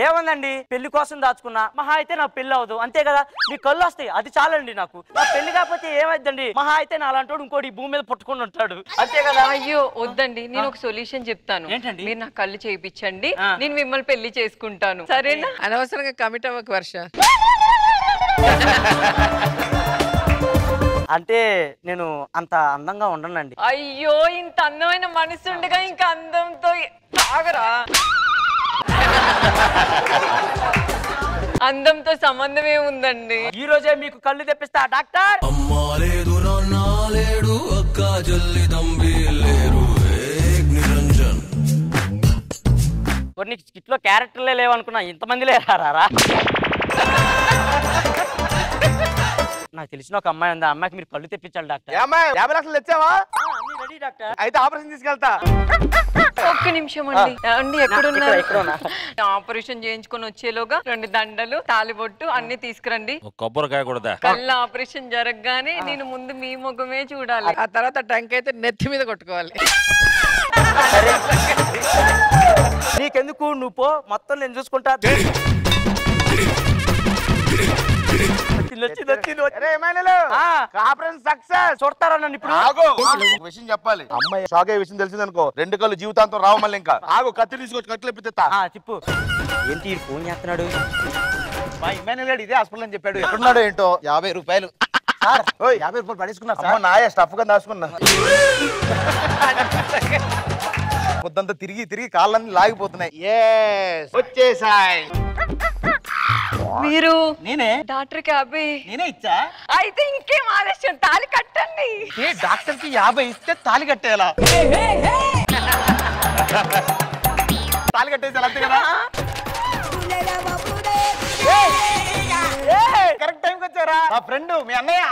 ఏమందండి పెళ్లి కోసం దాచుకున్నా మహా అయితే నా పెళ్లి అవదు అంతే కదా మీ కళ్ళు వస్తాయి అది చాలండి నాకు నా పెళ్లి కాకపోతే ఏమైందండి మహా అయితే నా అలాంటోడు ఇంకోటి భూమి మీద పట్టుకొని ఉంటాడు అంతే కదా అయ్యో వద్దండి నేను ఒక సొల్యూషన్ చెప్తాను మీరు నా కళ్ళు చేయించండి నేను మిమ్మల్ని పెళ్లి చేసుకుంటాను సరేనా అనవసరంగా కమిట్ అవ్వకు వర్ష అంటే నేను అంత అందంగా ఉండనండి అయ్యో ఇంత అందమైన మనసు ఉండగా ఇంకా అందంతో ఆగరా అందంతో సంబంధమే ఉందండి ఈ రోజే మీకు కళ్ళు తెప్పిస్తా డాక్టర్ అమ్మా లేదు నాన్నా లేడు అక్క జల్లి దంబి లేరు ఏక్ నిరంజన్ కొన్నికి స్కిట్లో క్యారెక్టర్లే లేవ అనుకున్నా ఇంత మంది లేరారా నాకు తెలిసిన ఒక అమ్మాయి ఉంది ఆ అమ్మాయికి మీరు కళ్ళు తెప్పించాలి డాక్టర్ ఏ అమ్మాయి యాభై లక్షలు తెచ్చావా ఆ అన్నీ రెడీ డాక్టర్ అయితే ఆపరేషన్ తీసుకెళ్తా ఒక్క నిమిషం అండి అండి ఎక్కడ ఉన్నారు ఇక్కడ ఉన్నా ఆపరేషన్ చేయించుకొని వచ్చేలోగా రెండు దండలు తాలిబొట్టు అన్ని తీసుకురండి ఒక కొబ్బరికాయ కొడతా కళ్ళ ఆపరేషన్ జరగగానే నేను ముందు మీ ముఖమే చూడాలి ఆ తర్వాత టంక్ అయితే నెత్తి మీద కొట్టుకోవాలి నీకెందుకు నువ్వు పో మొత్తం నేను చూసుకుంటా రెండు కళ్ళు జీవితాంతో రావు మళ్ళీ ఇంకా ఆగు కత్తి తీసుకొచ్చి కట్లు ఎప్పితే తిప్పు ఏంటి ఫోన్ చేస్తున్నాడు మా ఎమ్మెల్యే ఇదే హాస్పిటల్ అని చెప్పాడు ఎక్కడున్నాడు ఏంటో యాభై రూపాయలు యాభై రూపాయలు పడేసుకున్నా నాయ స్టఫ్ గా దాచుకున్నా పొద్దంతా తిరిగి తిరిగి కాళ్ళన్నీ లాగిపోతున్నాయి వచ్చేసాయి మీరు నేనే డాక్టర్ కి యాభై నేనే ఇచ్చా అయితే ఇంకేం ఆలస్యం తాళి కట్టండి ఏ డాక్టర్ కి యాభై ఇస్తే తాళి కట్టేలా తాళి కట్టేసాలి అంతే కదా కరెక్ట్ టైంకి వచ్చారా నా ఫ్రెండ్ మీ అన్నయ్య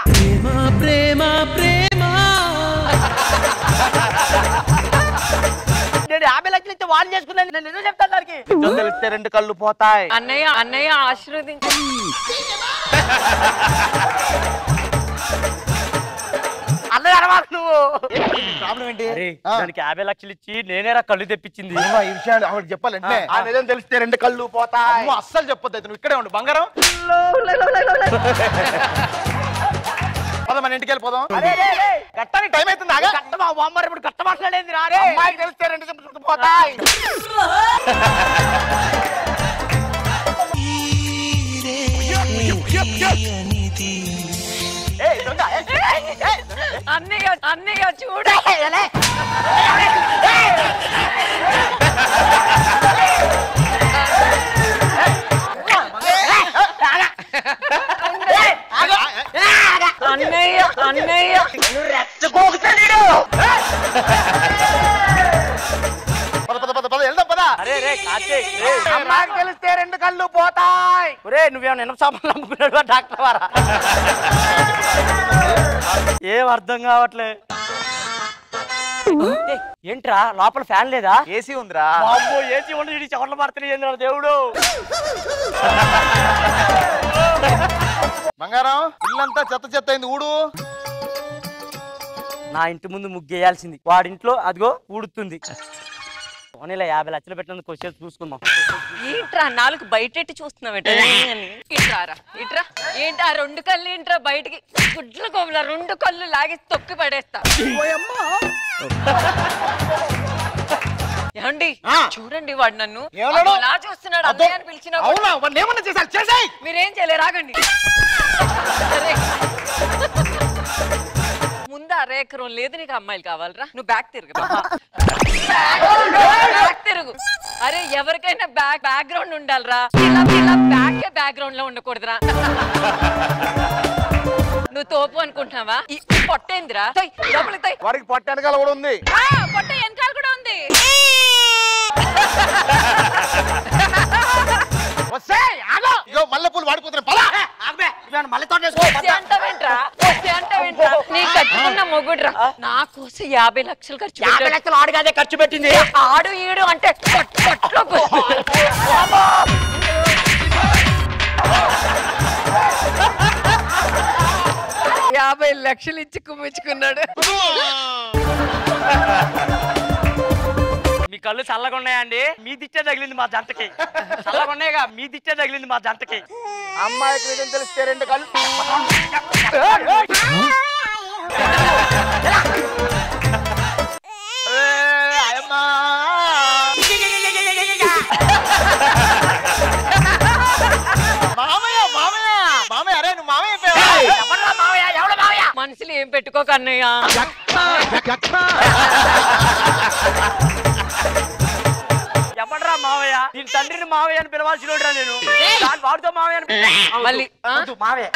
ప్రేమ ప్రేమ యాభై లక్షలు ఇస్తే వాళ్ళు చేసుకున్నాను నేను ఎందుకు చెప్తాను దానికి తెలిస్తే రెండు కళ్ళు పోతాయి అన్నయ్య అన్నయ్య ఆశీర్వదించు అన్నయ్య అరవా నువ్వు ప్రాబ్లం ఏంటి దానికి యాభై లక్షలు ఇచ్చి నేనేరా కళ్ళు తెప్పించింది ఈ విషయాలు ఆవిడకి చెప్పాలంటే ఆ నిజం తెలిస్తే రెండు కళ్ళు పోతాయి నువ్వు అస్సలు చెప్పొద్దు నువ్వు ఇక్కడే ఉండు బంగారం మన ఇంటికి వెళ్ళిపోదాం కట్టని టైం అవుతుంది ఆగా కట్టమా వామ్మర్ ఇప్పుడు కట్ట మాట్లాడేది రారే అమ్మాయికి తెలిస్తే రెండు చెప్పులు పోతాయి అన్నయ్య అన్నయ్య చూడు ఆగా अरे रे कार्तिक రెండు కళ్ళు పోతాయి ఒరే నువ్వేమ నిన్న సామాన్లు అమ్ముకున్నావా డాక్టర్ వారా ఏం అర్థం కావట్లే ఏంట్రా లోపల ఫ్యాన్ లేదా ఏసీ ఉందిరా బాబో ఏసీ ఉండి ఇది చవర్ల మార్తలే ఏంద్రా దేవుడు బంగారం ఇల్లంతా చెత్త చెత్త అయింది ఊడు నా ఇంటి ముందు ముగ్గేయాల్సింది వాడి ఇంట్లో అదిగో ఊడుతుంది ఓనేల యాభై లక్షలు పెట్టినందుకు క్వశ్చన్ చూసుకుందాం ఏంట్రా నాలుగు బయటెట్టి చూస్తున్నావేంటి ఏంట్రారా ఏంట్రా ఏంట ఆ రెండు కళ్ళు ఏంట్రా బయటికి గుడ్ల కోవల రెండు కళ్ళు లాగి తొక్కి పడేస్తా ఓయమ్మ ఏండి చూడండి వాడు నన్ను అలా చూస్తున్నాడు అదే అని పిలిచినా అవునా వాడు ఏమన్నా చేసారు చేసేయ్ మీరు ఏం చేయలేరు ఆగండి ముందు అరేకరం లేదు నీకు అమ్మాయిలు కావాలరా నువ్వు బ్యాక్ తిరుగు अरे एवरकైనా బ్యాక్ బ్యాక్గ్రౌండ్ ఉండాలరా ఇలా ఇలా బ్యాక్ బ్యాక్గ్రౌండ్ లో ఉండకూడదురా ను తోపు అనుకుంటావా ఈ పొట్టేంద్రా తోయ్ లోపలికి తోయ్ వారికి పొట్టెనకాల కూడా ఉంది ఆ పొట్ట ఎనకాల కూడా ఉంది వసే ఆగో ఇగో మల్లెపూలు వాడిపోతనే పలా ఆగబే నేను మల్లె తోట చేసుకో అంటవేంట్రా అంటవేంట్రా నీ కట్టుకున్న మొగుడ్రా నా కోసం యాభై లక్షలు ఖర్చు పెట్టాడు యాభై లక్షలు ఆడు గాదే ఖర్చు పెట్టింది ఆడు ఈడు అంటే కొట్ కొట్లో బాబా యాభై లక్షలు ఇచ్చి కుమ్మించుకున్నాడు మీ కళ్ళు చల్లగా ఉన్నాయండి మీ దిచ్చే తగిలింది మా జంటకి చల్లగా ఉన్నాయిగా మీ దిచ్చే తగిలింది మా జంటకి అమ్మాయి క్రీడని తెలిస్తే రెండు కళ్ళు మామయ్య మామయ్య మామయ్య అరే నువ్వు మామయ్య ఎవరా మామయ్య ఎవడ మామయ్య మనుషులు ఏం పెట్టుకోకన్నయ్య ఎవడరా మావయ్య దీని తండ్రిని మావయ్య అని పిలవాల్సిన వాడిరా నేను దాని వాడితో మావయ్య అని మళ్ళీ మావయ్య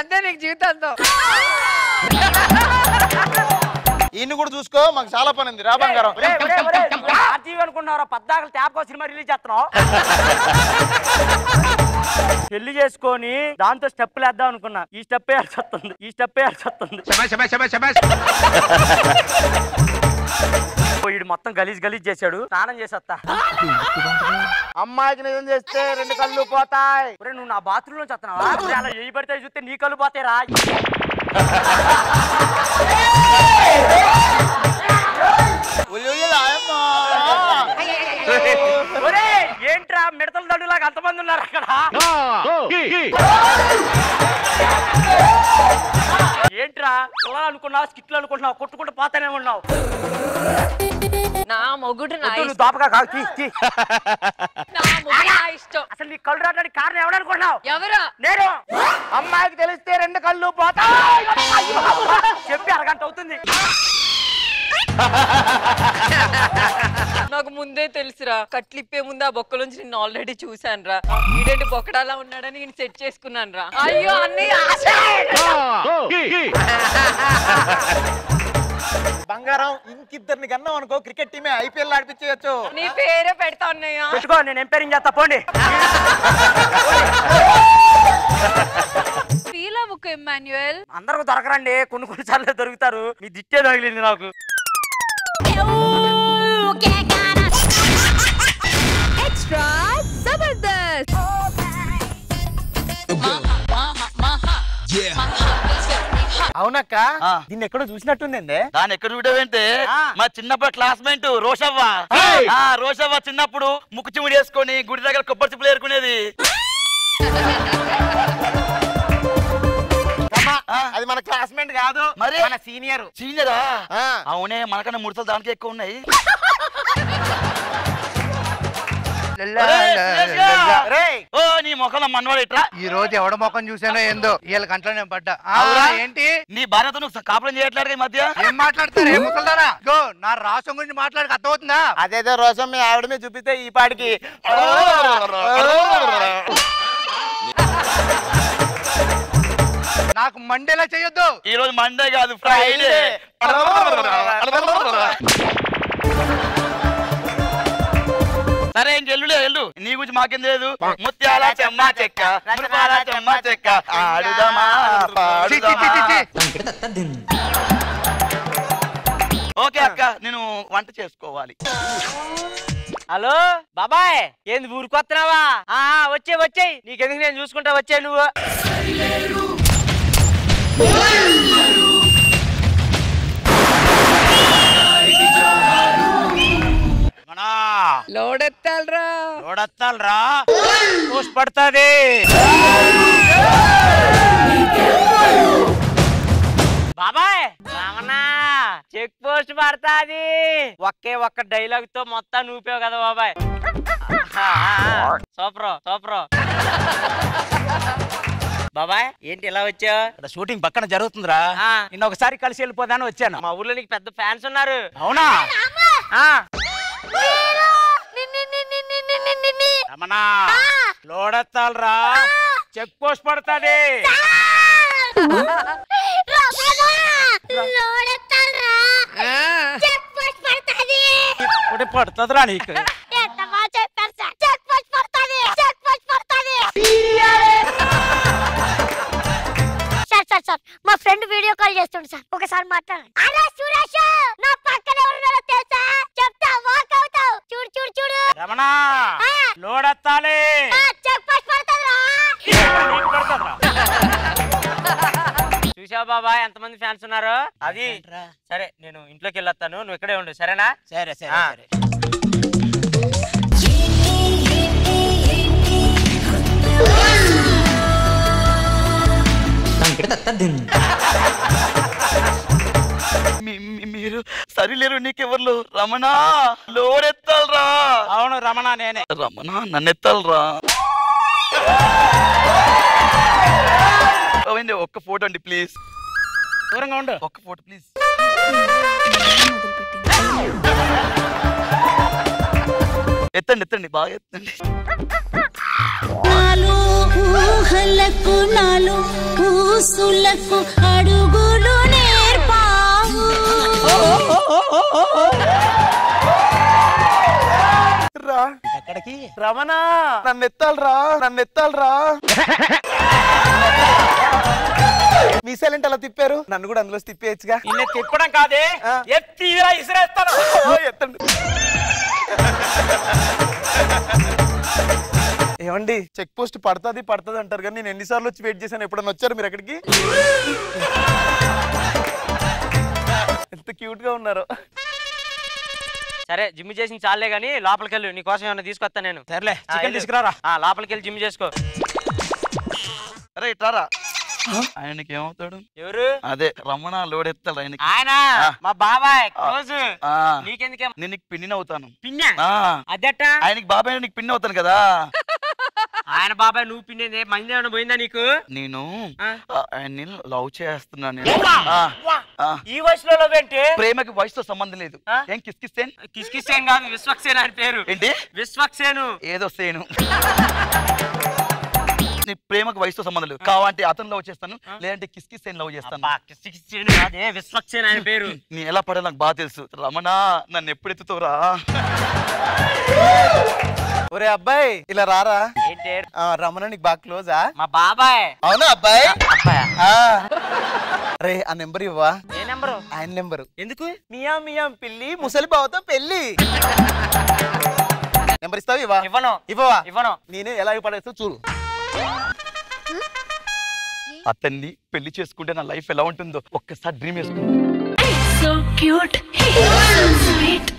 అంతే నీకు జీవితంతో ఈయన కూడా చూసుకో మాకు చాలా పని ఉంది రా బంగారం అనుకున్నారా పద్దాకలు ట్యాప్కో సినిమా రిలీజ్ చేస్తున్నావు పెళ్లి చేసుకొని దాంతో స్టెప్ లేద్దాం అనుకున్నా ఈ స్టెప్ ఏడ్చేస్తుంది ఈ స్టెప్ ఏడ్చేస్తుంది వీడు మొత్తం గలీజ్ గలీజ్ చేశాడు స్నానం చేసేస్తా అమ్మాయికి నిజం చేస్తే రెండు కళ్ళు పోతాయి నువ్వు నా బాత్రూమ్ లో చేస్తున్నావా అలా ఏ పడితే చూస్తే నీ కళ్ళు పోతాయి రా ఏంట్రా మిడతల దడులాగా అంతమంది ఉన్నారు అక్కడ ఏంట్రా పిల్లలు అనుకున్నావు స్కిట్లు అనుకుంటున్నావు కొట్టుకుంటూ పోతానే ఉన్నావు నా మొగుడు నా దాపగా కాదు అసలు నీ కళ్ళు రావడానికి కారణం ఎవడనుకుంటున్నావు ఎవరు నేను అమ్మాయికి తెలిస్తే రెండు కళ్ళు పోతా చెప్పి అరగంట అవుతుంది నాకు ముందే తెలుసురా కట్లిప్పే ముందు ఆ బొక్క నుంచి నిన్ను ఆల్రెడీ చూసాను రా వీడేంటి బొక్కడాలా ఉన్నాడని నేను సెట్ చేసుకున్నాను రా అయ్యో అన్నీ బంగారం ఇంకిద్దరిని కన్నాం అనుకో క్రికెట్ టీమే ఐపీఎల్ ఆడిపించేయచ్చు నీ పేరే పెడతా ఉన్నాయా పెట్టుకో నేను ఎంపైరింగ్ చేస్తా పోండి ఫీల్ అవ్వకు ఎమ్మాన్యుయల్ అందరూ దొరకరండి కొన్ని కొన్ని సార్లు దొరుకుతారు మీ దిట్టే తగిలింది నాకు Extra Jabardasth అవునక్క దీన్ని ఎక్కడో చూసినట్టుందండి దాన్ని ఎక్కడ చూడవేంటే మా చిన్నప్పుడు క్లాస్మేట్ రోషవ్వ రోషవ్వ చిన్నప్పుడు ముక్కు చిముడి వేసుకొని గుడి దగ్గర కొబ్బరి చిప్పలు ఏరుకునేది అది మన క్లాస్మేట్ కాదు మరి మన సీనియర్ సీనియరా అవునే మనకన్నా ముడతలు దానికి ఎక్కువ ఉన్నాయి ఈ రోజు ఎవడ మొఖం చూసానో ఏందో వీళ్ళ కంట్లో నేను పడ్డా ఏంటి నీ భార్యతో నువ్వు కాపురం చేయట్లేదు ఈ మధ్య ఏం మాట్లాడతారు ముసల్దారా నా రోషం గురించి మాట్లాడక అర్థమవుతుందా అదేదో రోషం మీ ఆవిడ మీద చూపిస్తే ఈ పాటికి నాకు మండేలా చేయొద్దు ఈ రోజు మండే కాదు ఫ్రైడే సరే ఎల్లుడే ఎల్లు నీ గురించి మాకేం లేదు ముత్యాల చెమ్మ చెక్క ముత్యాల చెమ్మ చెక్క ఆడుదామా ఓకే అక్క నేను వంట చేసుకోవాలి హలో బాబాయ్ ఏంది ఊరుకొస్తున్నావా ఆ వచ్చే వచ్చే నీకెందుకు నేను చూసుకుంటా వచ్చే నువ్వు అన్నా లోడ్ ఎత్తాలరా లోడ్ ఎత్తాలరా పోస్ట్ పడతది బాబాయ్ రామన్నా చెక్ పోస్ట్ పడతది ఒకే ఒక్క డైలాగ్ తో మొత్తం ఊపేవు కదా బాబాయ్ సోప్రో సోప్రో బాబాయ్ ఏంటి ఇలా వచ్చావు అక్కడ షూటింగ్ పక్కన జరుగుతుందిరా నిన్న ఒకసారి కలిసి వెళ్ళిపోదామని వచ్చాను మా ఊర్లో నీకు పెద్ద ఫ్యాన్స్ ఉన్నారు అవునా ఆ రమణా లోడెత్తాలరా చెక్ పోస్ట్ పడతది पड़ता नीक మా ఫ్రెండ్ వీడియో కాల్ చేస్తుండు సార్ ఒకసారి మాట్లాడు అలా సురేష్ నా పక్కన ఎవరున్నారో తెలుసా చెప్తా వాక్ అవుతావ్ చూడు చూడు చూడు రమణ లోడ్ ఎత్తాలి ఆ చెక్ పోస్ట్ పడతదిరా చెక్ పడతదిరా చూశావా బాబాయ్ ఎంత మంది ఫ్యాన్స్ ఉన్నారు అది సరే నేను ఇంట్లోకి వెళ్ళొస్తాను నువ్వు ఇక్కడే ఉండు సరేనా సరే సరే సరే మీరు సరిలేరు నీకెవర్లు రమణ లోడెత్తాలరా అవును రమణ నేనే రమణ నన్నెత్తాలరా ఓండి ఒక్క ఫోటో అండి ప్లీజ్ దూరంగా ఉండు ఒక్క ఫోటో ప్లీజ్ ఎత్తండి ఎత్తండి బాగా ఎత్తండి నాలో ఊహలకు నాలో ఊసులకు అడుగులు నేర్పావు రా ఎక్కడికి రమణ నన్ను ఎత్తాలరా నన్ను ఎత్తాలరా మీ సైలెంట్ అలా తిప్పారు నన్ను కూడా అందులో తిప్పేయచ్చుగా నిన్ను తిప్పడం కాదే ఎత్తిరా ఇసిరేస్తాను ఎత్తండి ఏమండి చెక్ పోస్ట్ పడతది పడతది అంటారు కానీ నేను ఎన్నిసార్లు వచ్చి వెయిట్ చేశాను ఎప్పుడన్నా వచ్చారు మీరు అక్కడికి ఎంత క్యూట్ గా ఉన్నారు సరే జిమ్ చేసిన చాలే గానీ లోపలికి వెళ్ళు నీ కోసం ఏమన్నా తీసుకొస్తా నేను సరేలే చికెన్ తీసుకురారా లోపలికి వెళ్ళి జిమ్ చేసుకో అరే ఇట్లారా ఆయనకి ఏమవుతాడు ఎవరు అదే రమణ లోడ్ ఎత్తాడు ఆయనకి ఆయన మా బాబాయ్ క్లోజ్ నీకెందుకే నేను నీకు పిన్ని అవుతాను పిన్ని అదట ఆయనకి బాబాయ్ నీకు పిన్ని అవుతాను కదా ఆయన బాబాయ్ నువ్వు పిన్నేదే మంది ఏమైనా పోయిందా నీకు నేను ఆయన్ని లవ్ చేస్తున్నాను ఈ వయసులో ఏంటి ప్రేమకి వయసుతో సంబంధం లేదు ఏం కిస్కిసేన్ కిస్కిసేన్ కాదు విశ్వక్సేన్ అని పేరు ఏంటి విశ్వక్సేను ఏదో సేను నీ ప్రేమకు వయసుతో సంబంధం లేదు కావాలంటే అతను లవ్ చేస్తాను లేదంటే కిస్కిసేన్ లవ్ చేస్తాను విశ్వక్సేన్ ఆయన పేరు నేను ఎలా పడాలి నాకు బాగా తెలుసు రమణ నన్ను ఎప్పుడు ఎత్తుతోరా ఒరే అబ్బాయి ఇలా రారా రమణ నీకు బాగా క్లోజా మా బాబాయ్ అవునా అబ్బాయి రే ఆ నెంబర్ ఇవ్వా ఏ నెంబరు ఆయన నెంబరు ఎందుకు మియా మియా పిల్లి ముసలి బావతో పెళ్లి నెంబర్ ఇస్తావు ఇవ్వా ఇవ్వను ఇవ్వవా ఇవ్వను నేనే ఎలా పడేస్తావు చూడు అతన్ని పెళ్లి చేసుకుంటే నా లైఫ్ ఎలా ఉంటుందో ఒక్కసారి డ్రీమ్ చేసుకుంటా so cute so sweet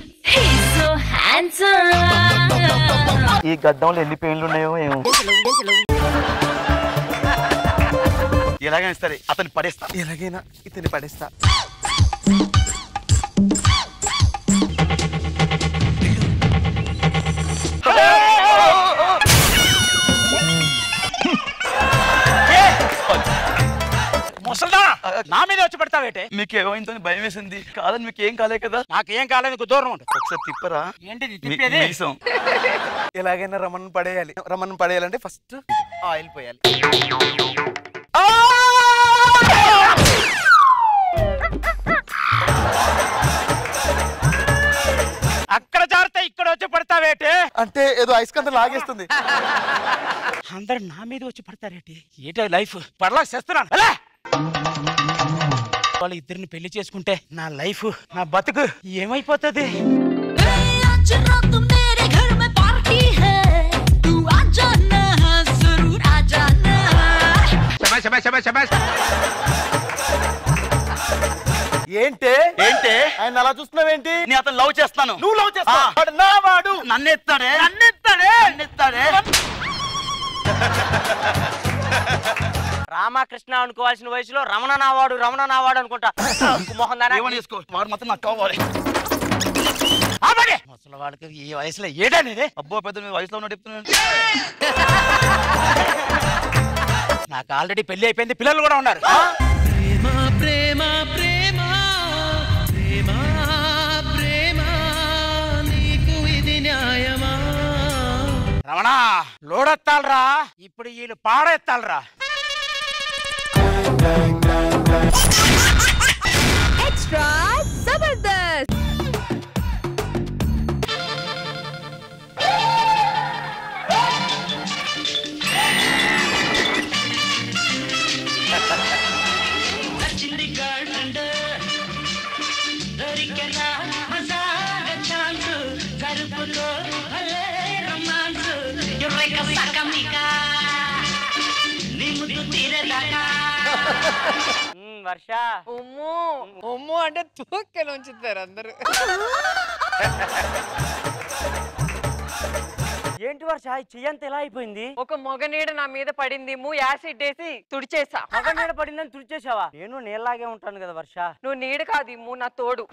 so handsome ఈ గడ్డంలో ఎన్ని పెయిన్లు ఉన్నాయో ఏమో ఎలాగైనా సరే అతన్ని పడేస్తా ఎలాగైనా ఇతన్ని పడేస్తా నా మీద వచ్చి పడతావేటే మీకు ఏమైందో భయం వేసింది కాదని మీకు ఏం కాలే కదా నాకేం కాలేదు నీకు దూరం ఉంటుంది ఒకసారి తిప్పరా ఏంటి ఎలాగైనా రమణ పడేయాలి రమణ పడేయాలంటే ఫస్ట్ ఆయిల్ పోయాలి అంటే ఏదో ఐస్కందర్ లాగేస్తుంది అందరూ నా మీద వచ్చి పడతారేటి ఏట లైఫ్ పడలా చేస్తున్నాను అలా వాళ్ళ ఇద్దర్ని పెళ్లి చేసుకుంటే నా లైఫ్ నా బతుకు ఏమైపోతది शाबाश शाबाश शाबाश ఏంటి ఏంటి ఆయన అలా చూస్తున్నావ్ ఏంటి నేను అతను లవ్ చేస్తాను నువ్వు లవ్ చేస్తావా వాడు నా వాడు నన్నేస్తాడే నన్నేస్తాడే నన్నేస్తాడే రామకృష్ణ అనుకోవాల్సిన వయసులో రమణ నా వాడు రమణ నా వాడు అనుకుంటా మోహన్ దానా ఏమని చేసుకో వాడు మాత్రం నాకు కావాలి ఆపండి అసలు వాడికి ఈ వయసులో ఏడనేది అబ్బో పెద్ద నీ వయసులో ఉన్నాడు చెప్తున్నాను నాకు ఆల్రెడీ పెళ్లి అయిపోయింది పిల్లలు కూడా ఉన్నారు ప్రేమ ప్రేమ ప్రేమ ప్రేమ ప్రేమ నీకు ఇది న్యాయమా రమణ లోడెత్తాలరా ఇప్పుడు వీళ్ళు పాడెత్తాలరా ఎక్స్ట్రా జబర్దస్త్ वर्षा उम्मू उम्मू अंटे तूके नुंचुतारु अंदरू ఏంటి వర్షా చెయ్యంత ఎలా అయిపోయింది ఒక మొగనీడ నా మీద పడింది మూ యాసిడ్ వేసి తుడిచేసా మొగనీడ పడిందని తుడిచేసావా నేను నీలాగే ఉంటాను కదా వర్షా నువ్వు నీడ కాదు మూ నా తోడు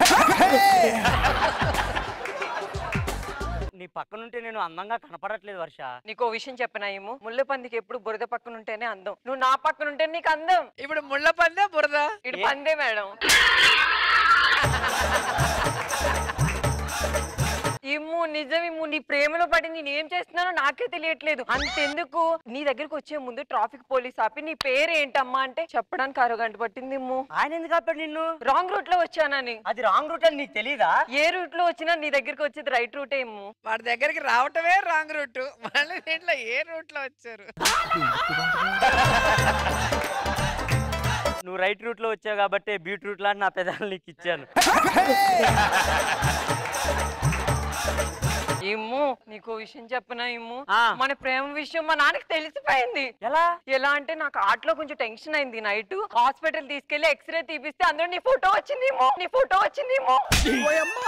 नी पक्न अंदा कनपड़े वर्ष नीको विषय चपेनाएमो मुल्ल पंद की एपू बुरद पक्न अंदम नु ना पक्न नीक अंदम इप्ड मुल्ल पंदे बुरद इट पंदे मैडम इम्मू निजमेमू नी प्रेम पड़ी नीम नाके अंतु नी दच्चे मुझे ट्राफिक पोलिस आपी नी पेरेंटम्मा अंटे चेप्पडानिकि आरो गंट पट्टिंदी इम्मू आयन एंदुकु आपाडु निन्नु रांग रूट लो वच्चाननि अदि रांग रूट अनि नीकु तेलियदा ए रूट लो वच्चिना नी दग्गरिकि वच्चेदि राइट रूटे इम्मू वाडि दग्गरिकि रावटमे रांग रूट मल्ली दींट्लो ए रूट लो वच्चारु నువ్వు రైట్ రూట్ లో వచ్చావు కాబట్టి బీట్ రూట్ లాంటి నా పెదాలకి ఇచ్చాను ఇమ్ము నీకు విషయం చెప్పనా ఇమ్ము మన ప్రేమ విషయం మా నాన్నకి తెలిసిపోయింది ఎలా ఎలా అంటే నాకు ఆటలో కొంచెం టెన్షన్ అయింది నైట్ హాస్పిటల్ తీసుకెళ్లి ఎక్స్‌రే తీపిస్తే అందులో నీ ఫోటో వచ్చింది ఇమ్ము నీ ఫోటో వచ్చింది ఇమ్ము ఓయమ్మా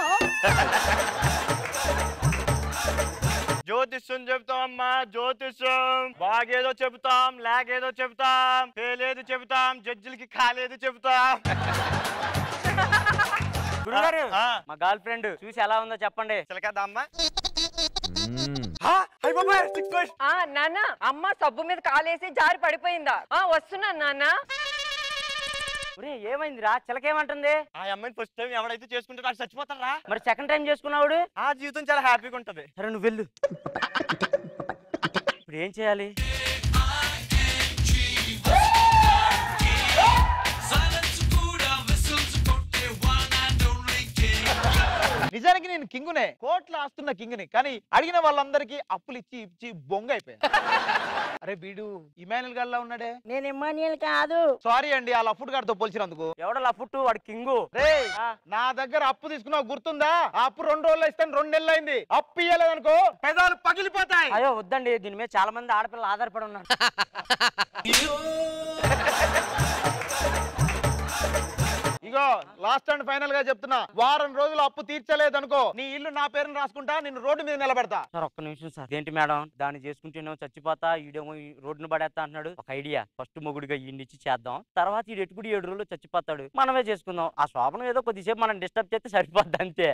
ज्योतिष ज्योतिष बागेदो चबुताम लागेदो चबुताम फेलेदो चबुताम जज्जिल की खालेदो चबुताम गुरुगारु मा गर्ल फ्रेंड चूसी एला उंदो चेप्पंडे चिलकदाम्मा हा हाय बाबा सिक्स क्वेश्चन आ नाना अम्मा सब्बु मीद कालेसी जारी पड़िपोयिंदा आ वस्तुना नाना ఒరే ఏమైందిరా చిలక ఏమంటుంది ఆ అమ్మాయిని ఫస్ట్ టైం ఎవరైతే చేసుకుంటారో అది సచ్చిపోతారా మరి సెకండ్ టైం చేసుకున్నావుడు ఆ జీవితం చాలా హ్యాపీగా ఉంటది సరే నువ్వు వెళ్ళు ఇప్పుడు ఏం చేయాలి సైలెన్స్ కూడా విసిల్స్ కొట్టే వన్ అండ్ ఓన్లీ కింగ్ నిజానికి నేను కింగునే కోట్ల ఆస్తున్న కింగునే కానీ అడిగిన వాళ్ళందరికీ అప్పులు ఇచ్చి ఇచ్చి బొంగ అయిపోయా अरे बीडू इमानुएल गल्ला ఉన్నాడే నేను ఇమానుయేల్ కాదు సారీ అండి ఆ లఫుట్ గారితో పోల్చినందుకు ఎవడ లఫుట్ వాడు కింగు రేయ్ నా దగ్గర అప్పు తీసుకున్నావు గుర్తుందా అప్పు రెండు రోజుల్లో ఇస్తాను రెండు నెలలు అయ్యింది అప్పు ఇయ్యలేదనుకో పెదాలు పగిలిపోతాయి అయ్యో వద్దండి దీని మీద చాలా మంది ఆడపిల్లలు ఆధారపడి ఉన్నారు ఇగో లాస్ట్ అండ్ ఫైనల్ గా చెప్తున్నా వారం రోజులు అప్పు తీర్చలేదనుకో నీ ఇల్లు నా పేరున రాసుకుంటా నిన్ను రోడ్డు మీద నిలబెడతా సార్ ఒక్క నిమిషం సార్ ఏంటి మేడం దాన్ని చేసుకుంటేనేమో చచ్చిపోతా ఈడేమో రోడ్డును పడేస్తా అంటున్నాడు ఒక ఐడియా ఫస్ట్ మొగుడిగా ఈడినిచ్చి చేద్దాం తర్వాత ఈడు ఎట్టుకుడి ఏడు రోజులు చచ్చిపోతాడు మనమే చేసుకుందాం ఆ శోభనం ఏదో కొద్దిసేపు మనం డిస్టర్బ్ చేస్తే సరిపోద్ది అంతే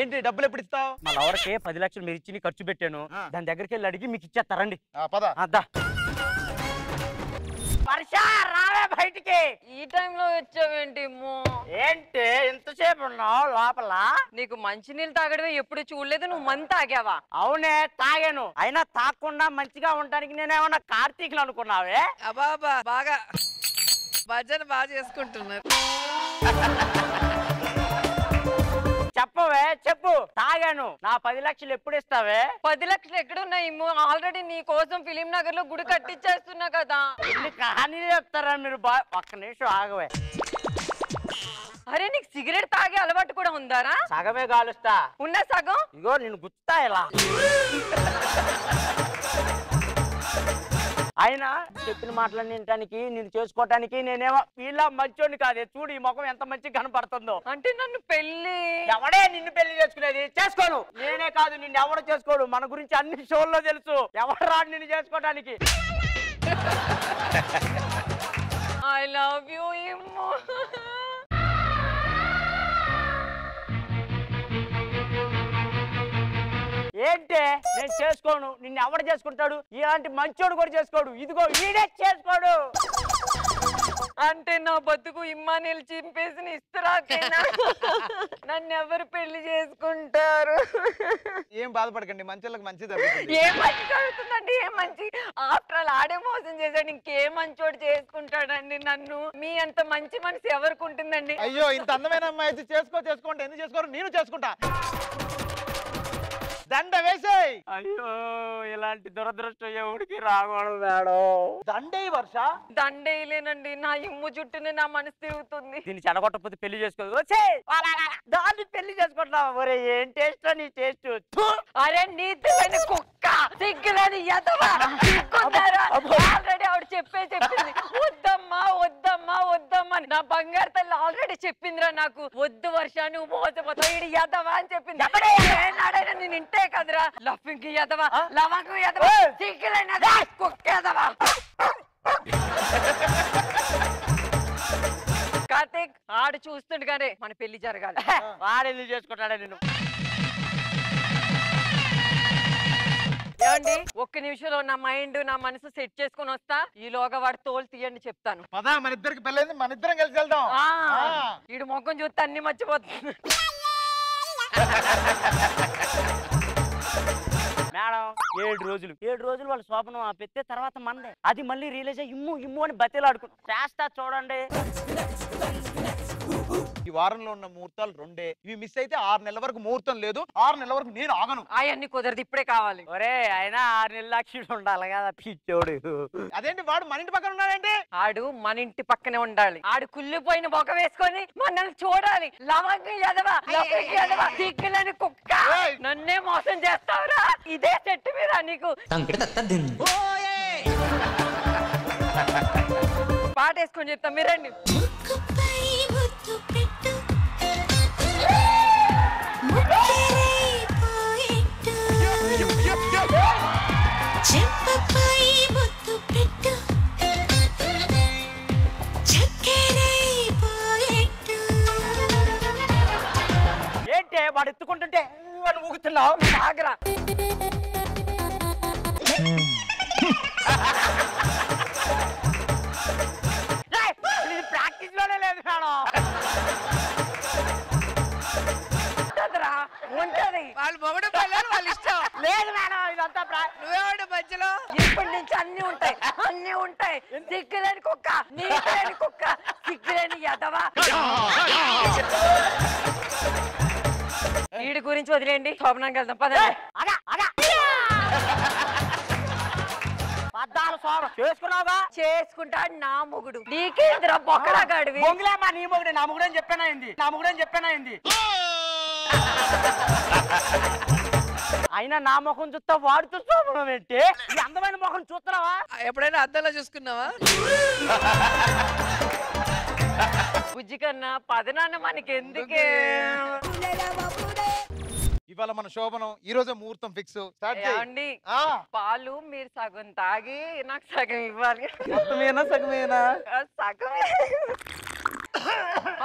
ఏంటి డబ్బులు ఎప్పుడు ఇస్తావు మా లవర్కి పది లక్షలు మీరు ఇచ్చి ఖర్చు పెట్టాను దాని దగ్గరికి వెళ్ళి అడిగి మీకు ఇచ్చేస్తారండి పద అదా వర్షా రావే బయటికి ఈ టైం లో వచ్చావేంటి మో ఏంటి ఇంతసేపు ఉన్నావు లోపల నీకు మంచి నీళ్ళు తాగడమే ఎప్పుడు చూడలేదు నువ్వు మందు తాగావా అవునే తాగాను అయినా తాగకుండా మంచిగా ఉండడానికి నేనేమన్నా కార్తీకులు అనుకున్నావే అబాబా బాగా భజన బాగా చేసుకుంటున్నారు చెప్పవే చెప్పు తాగాను నా పది లక్షలు ఎప్పుడు ఇస్తావే పది లక్షలు ఎక్కడ ఉన్నాయి ఆల్రెడీ నీ కోసం ఫిలిం నగర్ లో గుడి కట్టిచేస్తున్నా కదా ఇన్ని కహానీ చెప్తారా మీరు ఒక్క నిమిషం ఆగవే अरे नीक सिगरेट तागे अलवाट कूडा उंदारा सगमे गालुस्ता उन्ना सगम इगो निन्नु गुत्ता इला అయినా చెప్పిన మాటలన్నీ వినడానికి నిన్ను చేసుకోవడానికి నేనేమ వీళ్ళ మంచోని కాదు చూడు ఈ ముఖం ఎంత మంచి కనబడుతుందో అంటే నన్ను పెళ్లి ఎవడే నిన్ను పెళ్లి చేసుకునేది చేసుకోను నేనే కాదు నిన్ను ఎవడ చేసుకోడు మన గురించి అన్ని షోల్లో తెలుసు ఎవడ రాడు నిన్ను చేసుకోవడానికి ఐ లవ్ యు ఇమ్మో ఏంటే నేను చేసుకోను నిన్ను ఎవడ చేసుకుంటాడు ఇలాంటి మంచోడు కూడా చేసుకోడు ఇదిగో వీడే చేసుకోడు అంటే నా బతుకు ఇమ్మానేల్ చింపేసిని ఇస్తరాకేనా నన్ను ఎవరు పెళ్లి చేసుకుంటారు ఏం బాధపడకండి మంచోళ్ళకి మంచి జరుగుతుంది ఏ మంచి జరుగుతుందండి ఏ మంచి ఆఫ్టర్ ఆల్ ఆడే మోసం చేసాడు ఇంకే మంచోడు చేసుకుంటాడండి నన్ను మీ అంత మంచి మనసు ఎవరికి ఉంటుందండి అయ్యో ఇంత అందమైన అమ్మాయి అయితే చేసుకో చేసుకోండి ఎందుకు చేసుకోరు నేను చేసుకుంటా దండ వేసేయ్ అయ్యో ఇలాంటి దురదృష్టం ఎవరికి రాకూడదు నాడో దండే వర్ష దండేలేనండి నా ఇమ్ము జుట్టుని నా మనసు తిరుగుతుంది దీన్ని చెడగొట్టకపోతే పెళ్లి చేసుకోదు వచ్చే దాన్ని పెళ్లి చేసుకుంటావా ఒరే ఏం టేస్ట్ నీ టేస్ట్ అరే నీతిని కుక్క సిగ్గులని యదవ కుక్కదారా ఆల్రెడీ ఆవిడ చెప్పే చెప్పింది వద్దమ్మా వద్దమ్మా వద్దమ్మా నా బంగారు తల్లి ఆల్రెడీ చెప్పిందిరా నాకు వద్దు వర్ష నువ్వు మోసపోతావు ఇది యదవ అని చెప్పింది అప్పుడే నాడైనా నేను కదరా లఫింగ్ యదవ లవంగ యదవ సిగ్గులైన కుక్క యదవ కార్తీక్ ఆడు చూస్తుండగానే మన పెళ్లి జరగాలి వాడు ఎందుకు చేసుకుంటాడా నిన్ను ఏమండి ఒక్క నిమిషంలో నా మైండ్ నా మనసు సెట్ చేసుకొని వస్తా ఈలోగా వాడు తోలు తీయండి చెప్తాను పద మన ఇద్దరికి పెళ్ళైంది మన ఇద్దరం కలిసి వెళ్దాం వీడు మొఖం చూస్తే అన్ని మర్చిపోతుంది మేడం ఏడు రోజులు ఏడు రోజులు వాళ్ళ శోభనం ఆపెత్తే తర్వాత మనదే అది మళ్ళీ రియలైజ్ అయ్యి ఇమ్ము ఇమ్ము అని బతిలాడుకున్నాం చేస్తా చూడండి ఈ వారంలో ఉన్న ముహూర్తాలు రెండే ఇవి మిస్ అయితే ఆరు నెలల వరకు ముహూర్తం లేదు ఆరు నెలల వరకు నేను ఆగను ఆయన్ని కుదరదు ఇప్పుడే కావాలి ఒరే అయినా ఆరు నెలల లక్షలు ఉండాలి కదా పిచ్చోడు అదేంటి వాడు మన ఇంటి పక్కన ఉన్నాడండి ఆడు మన ఇంటి పక్కనే ఉండాలి ఆడు కుళ్ళిపోయిన బొక్క వేసుకొని మనల్ని చూడాలి లవంగ యదవ లవంగ యదవ తిక్కలని కుక్క నన్నే మోసం చేస్తావురా ఇదే చెట్టు మీద నీకు పాట వేసుకొని చెప్తా మీరండి ఏంటే వాడు ఎత్తుకుంటుంటే నువ్వు ఊగుతున్నావు ఆగరా వీడి గురించి వదిలేండి శోభనానికి వెళ్దాం పదండి చేసుకున్నావా చేసుకుంటాడు నా మొగుడు నీకేంద్ర బొక్కలాగాడు బొంగులేమా నీ మొగుడు నా మొగుడు అని చెప్పానా ఏంది నా మొగుడు అని చెప్పానా ఏంది అయినా నా ముఖం చూస్తా వాడుతూ చూపడం ఏంటి అందమైన ముఖం చూస్తున్నావా ఎప్పుడైనా అద్దంలో చూసుకున్నావా బుజ్జి కన్నా పదనాన్న మనకి ఎందుకే ఇవాళ మన శోభనం ఈ రోజే ముహూర్తం ఫిక్స్ అండి పాలు మీరు సగం తాగి నాకు సగం ఇవ్వాలి మొత్తమేనా సగమేనా సగమే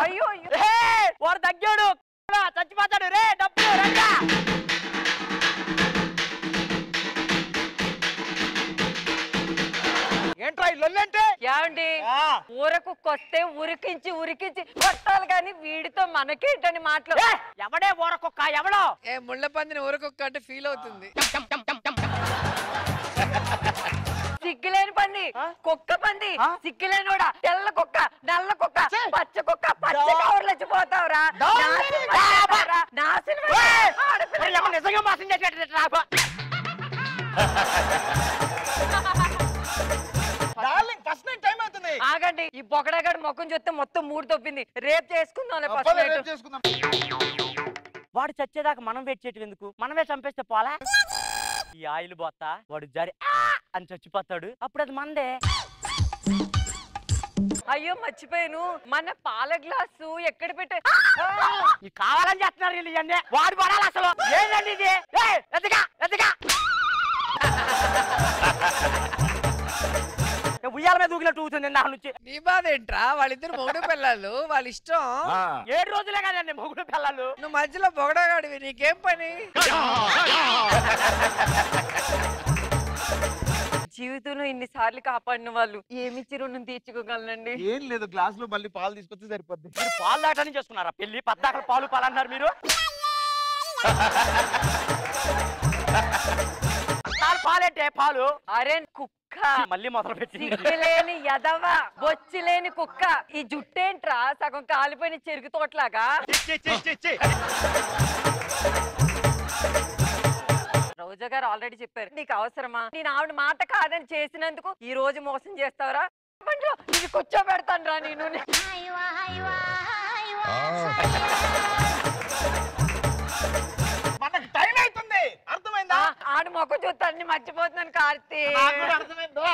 అయ్యో వాడు తగ్గాడు చచ్చిపోతాడు రే డబ్బు రంగా ఏంట్రా ఇల్లొల్లంటే ఏమండి ఊరకు కొస్తే ఉరికించి ఉరికించి కొట్టాలి కానీ వీడితో మనకేంటని మాట్లాడు ఎవడే ఊరకొక్క ఎవడో ఏ ముళ్ళ పందిని ఊరకొక్క అంటే ఫీల్ అవుతుంది సిగ్గులేని పంది కుక్క పంది సిగ్గులేని కూడా తెల్ల కుక్క నల్ల కుక్క పచ్చ కుక్క పచ్చ కవర్లచ్చిపోతావురా నా आगंडी बोकड़ा मुखम चुस्ते मत मूड तब्बिंदी रेप वाड़ चचेदा मन वेटेक मनमे चंपेस्ते पोला आयल बोता वाड़ जारी అని చచ్చిపోతాడు అప్పుడు అది మందే అయ్యో మర్చిపోయాను మన పాల గ్లాసు ఎక్కడ పెట్టా ఈ కావాలని చేస్తున్నారు వీళ్ళు ఇయన్నీ వాడి వరాల అసలు ఏందండి ఇది ఏయ్ ఎదగా ఎదగా ఏ ఉయ్యాల మీద దూకినట్టు ఊతుంది నా నుంచి నీ బాధ ఏంట్రా వాళ్ళిద్దరు మొగుడు పిల్లలు వాళ్ళ ఇష్టం ఏడు రోజులే కదండి మొగుడు పిల్లలు నువ్వు మధ్యలో బొగడగాడివి నీకేం పని जीवित इन सारे कापड़न वालू दीर्चुगलन ग्लास पाल सरपद पाल दाटा पेली पदा पाल पाले पाल अरे कुछ मल्ल मोदी यदवा बच्ची लेनी कुख जुटेट्रा सगम काली चरक तोटलागा రోజా గారు ఆల్రెడీ చెప్పారు నీకు అవసరమా నేను ఆవిడ మాట కాదని చేసినందుకు ఈ రోజు మోసం చేస్తావరా బండిలో ఇది కొచ్చా పెడతానరా నిన్ను హైవా హైవా హైవా మనకి టైం అవుతుంది అర్థమైందా ఆడి మొక్క చూస్తానని మర్చిపోతున్నాను కార్తీ నాకు కూడా అర్థమైందో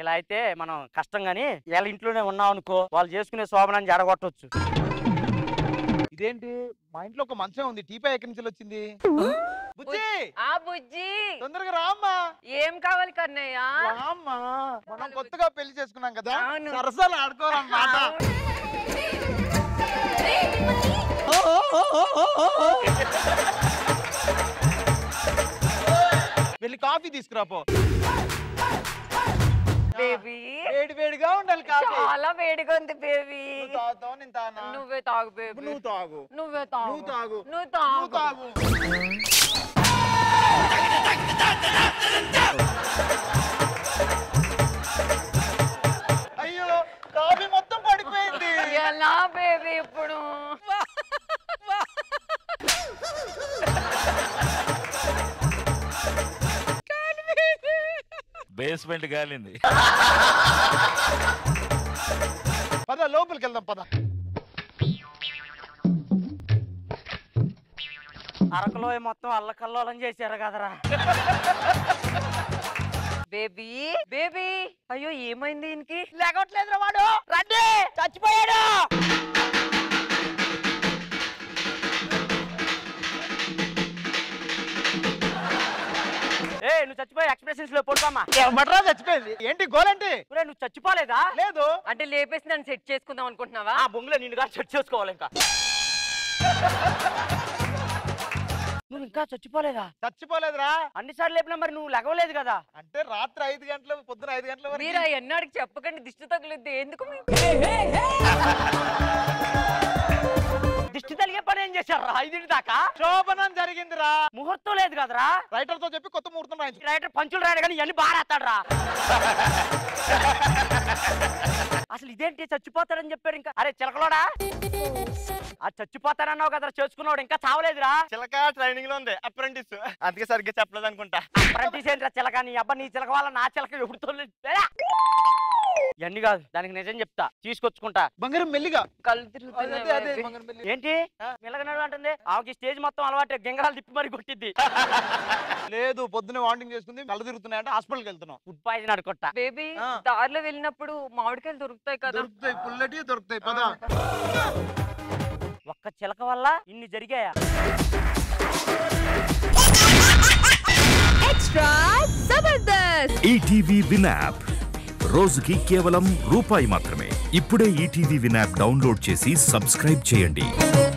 ఇలా అయితే మనం కష్టం గాని ఇలా ఇంట్లోనే ఉన్నాం అనుకో వాళ్ళు చేసుకునే శోభనాన్ని జరగొట్టొచ్చు ఇదేంటి మా ఇంట్లో ఒక మంచం ఉంది టీపై ఎక్కడి నుంచి వచ్చింది బుజ్జి ఆ బుజ్జి తొందరగా రా అమ్మా ఏం కావాలి కన్నయ్య రా అమ్మా మనం కొత్తగా పెళ్లి చేసుకున్నాం కదా సరసలు ఆడుకోరా మాట వెళ్ళి కాఫీ తీసుకురా పో బేబీ వేడి వేడిగా ఉండాలి కాఫీ చాలా వేడిగా ఉంది బేబీ నువ్వు తాగుతావు నేను తానా నువ్వే తాగు బేబీ నువ్వు తాగు నువ్వే తాగు నువ్వు తాగు నువ్వు తాగు అయ్యో కాఫీ మొత్తం పడిపోయింది ఎలా బేబీ ఇప్పుడు बेसमेंट गालिंदी पदा लोपलिकी वेल्दाम पदा अरकलोय मोत्तम अल्लकल्लोलं चेशारु कदरा बेबी बेबी अय्यो एमैंदी इनकी लेगट्लेदुरा वाडु रंडी चच्चिपोयाडु चचिपో ఎక్స్‌ప్రెషన్స్ లో పోడతామా ఎమట్రా చచ్చిపోయింది ఏంటి గోల్ అంటే ఒరేయ్ నువ్వు చచ్చిపోలేదా లేదు అంటే లేపేసి నన్ను సెట్ చేసుకుందాం అనుకుంటున్నావా ఆ బొంగులో నిన్ను గాని సెట్ చేసుకోవాలి ఇంకా నువ్వు ఇంకా చచ్చిపోలేదా చచ్చిపోలేదురా అన్ని సార్లు లేపినా మరి నువ్వు లగవలేదు కదా అంటే రాత్రి ఐదు గంటల పొద్దున ఐదు గంటల వరకు మీరు ఎన్నాడికి చెప్పకండి దిష్టి తగులుద్ది ఎందుకు దిష్టి తలిగే పని ఏం చేశారా ఐదింటి దాకా శోభనం జరిగిందిరా ముహూర్తం లేదు కదరా రైటర్ తో చెప్పి కొత్త ముహూర్తం రాయించు రైటర్ పంచులు రాయడు కానీ ఇన్ని బారేస్తాడురా అసలు ఇదేంటి చచ్చిపోతారని చెప్పారు ఇంకా అరే చిలకలోడా ఆ చచ్చిపోతారన్నావు కదరా చేసుకున్నాడు ఇంకా చావలేదురా చిలక ట్రైనింగ్ లో ఉంది అప్రెంటిస్ అందుకే సరిగ్గా చెప్పలేదు అనుకుంటా అప్రెంటిస్ ఏంట్రా చిలక నీ అబ్బా నీ చిలక వాళ్ళ నా చిలక ఎప్పుడుతో లేరా ఇవన్నీ కాదు దానికి నిజం చెప్తా తీసుకొచ్చుకుంటా బంగారం మెల్లిగా కళ్ళు తిరుగుతుంది ఏంటి మెల్లగనడు అంటుంది ఆమెకి స్టేజ్ మొత్తం అలవాటే గింగరాలు తిప్పి మరి కొట్టింది లేదు పొద్దునే వాంటింగ్ చేసుకుంది కళ్ళు తిరుగుతున్నాయంటే హాస్పిటల్కి వెళ్తున్నాం ఫుడ్ పాయిజన్ అనుకుంటా బేబీ దారిలో వెళ్ళినప్పుడు మామిడికాయలు దొరుకుతాయి కదా దొరుకుతాయి పుల్లటి దొరుకుతాయి పద ఒక్క చిలక వల్ల ఇన్ని జరిగాయా extra Jabardasth ETV win app రోజుకి కేవలం రూపాయి మాత్రమే ఇప్పుడే ఈటీవీ విన్ యాప్ డౌన్లోడ్ చేసి సబ్స్క్రైబ్ చేయండి।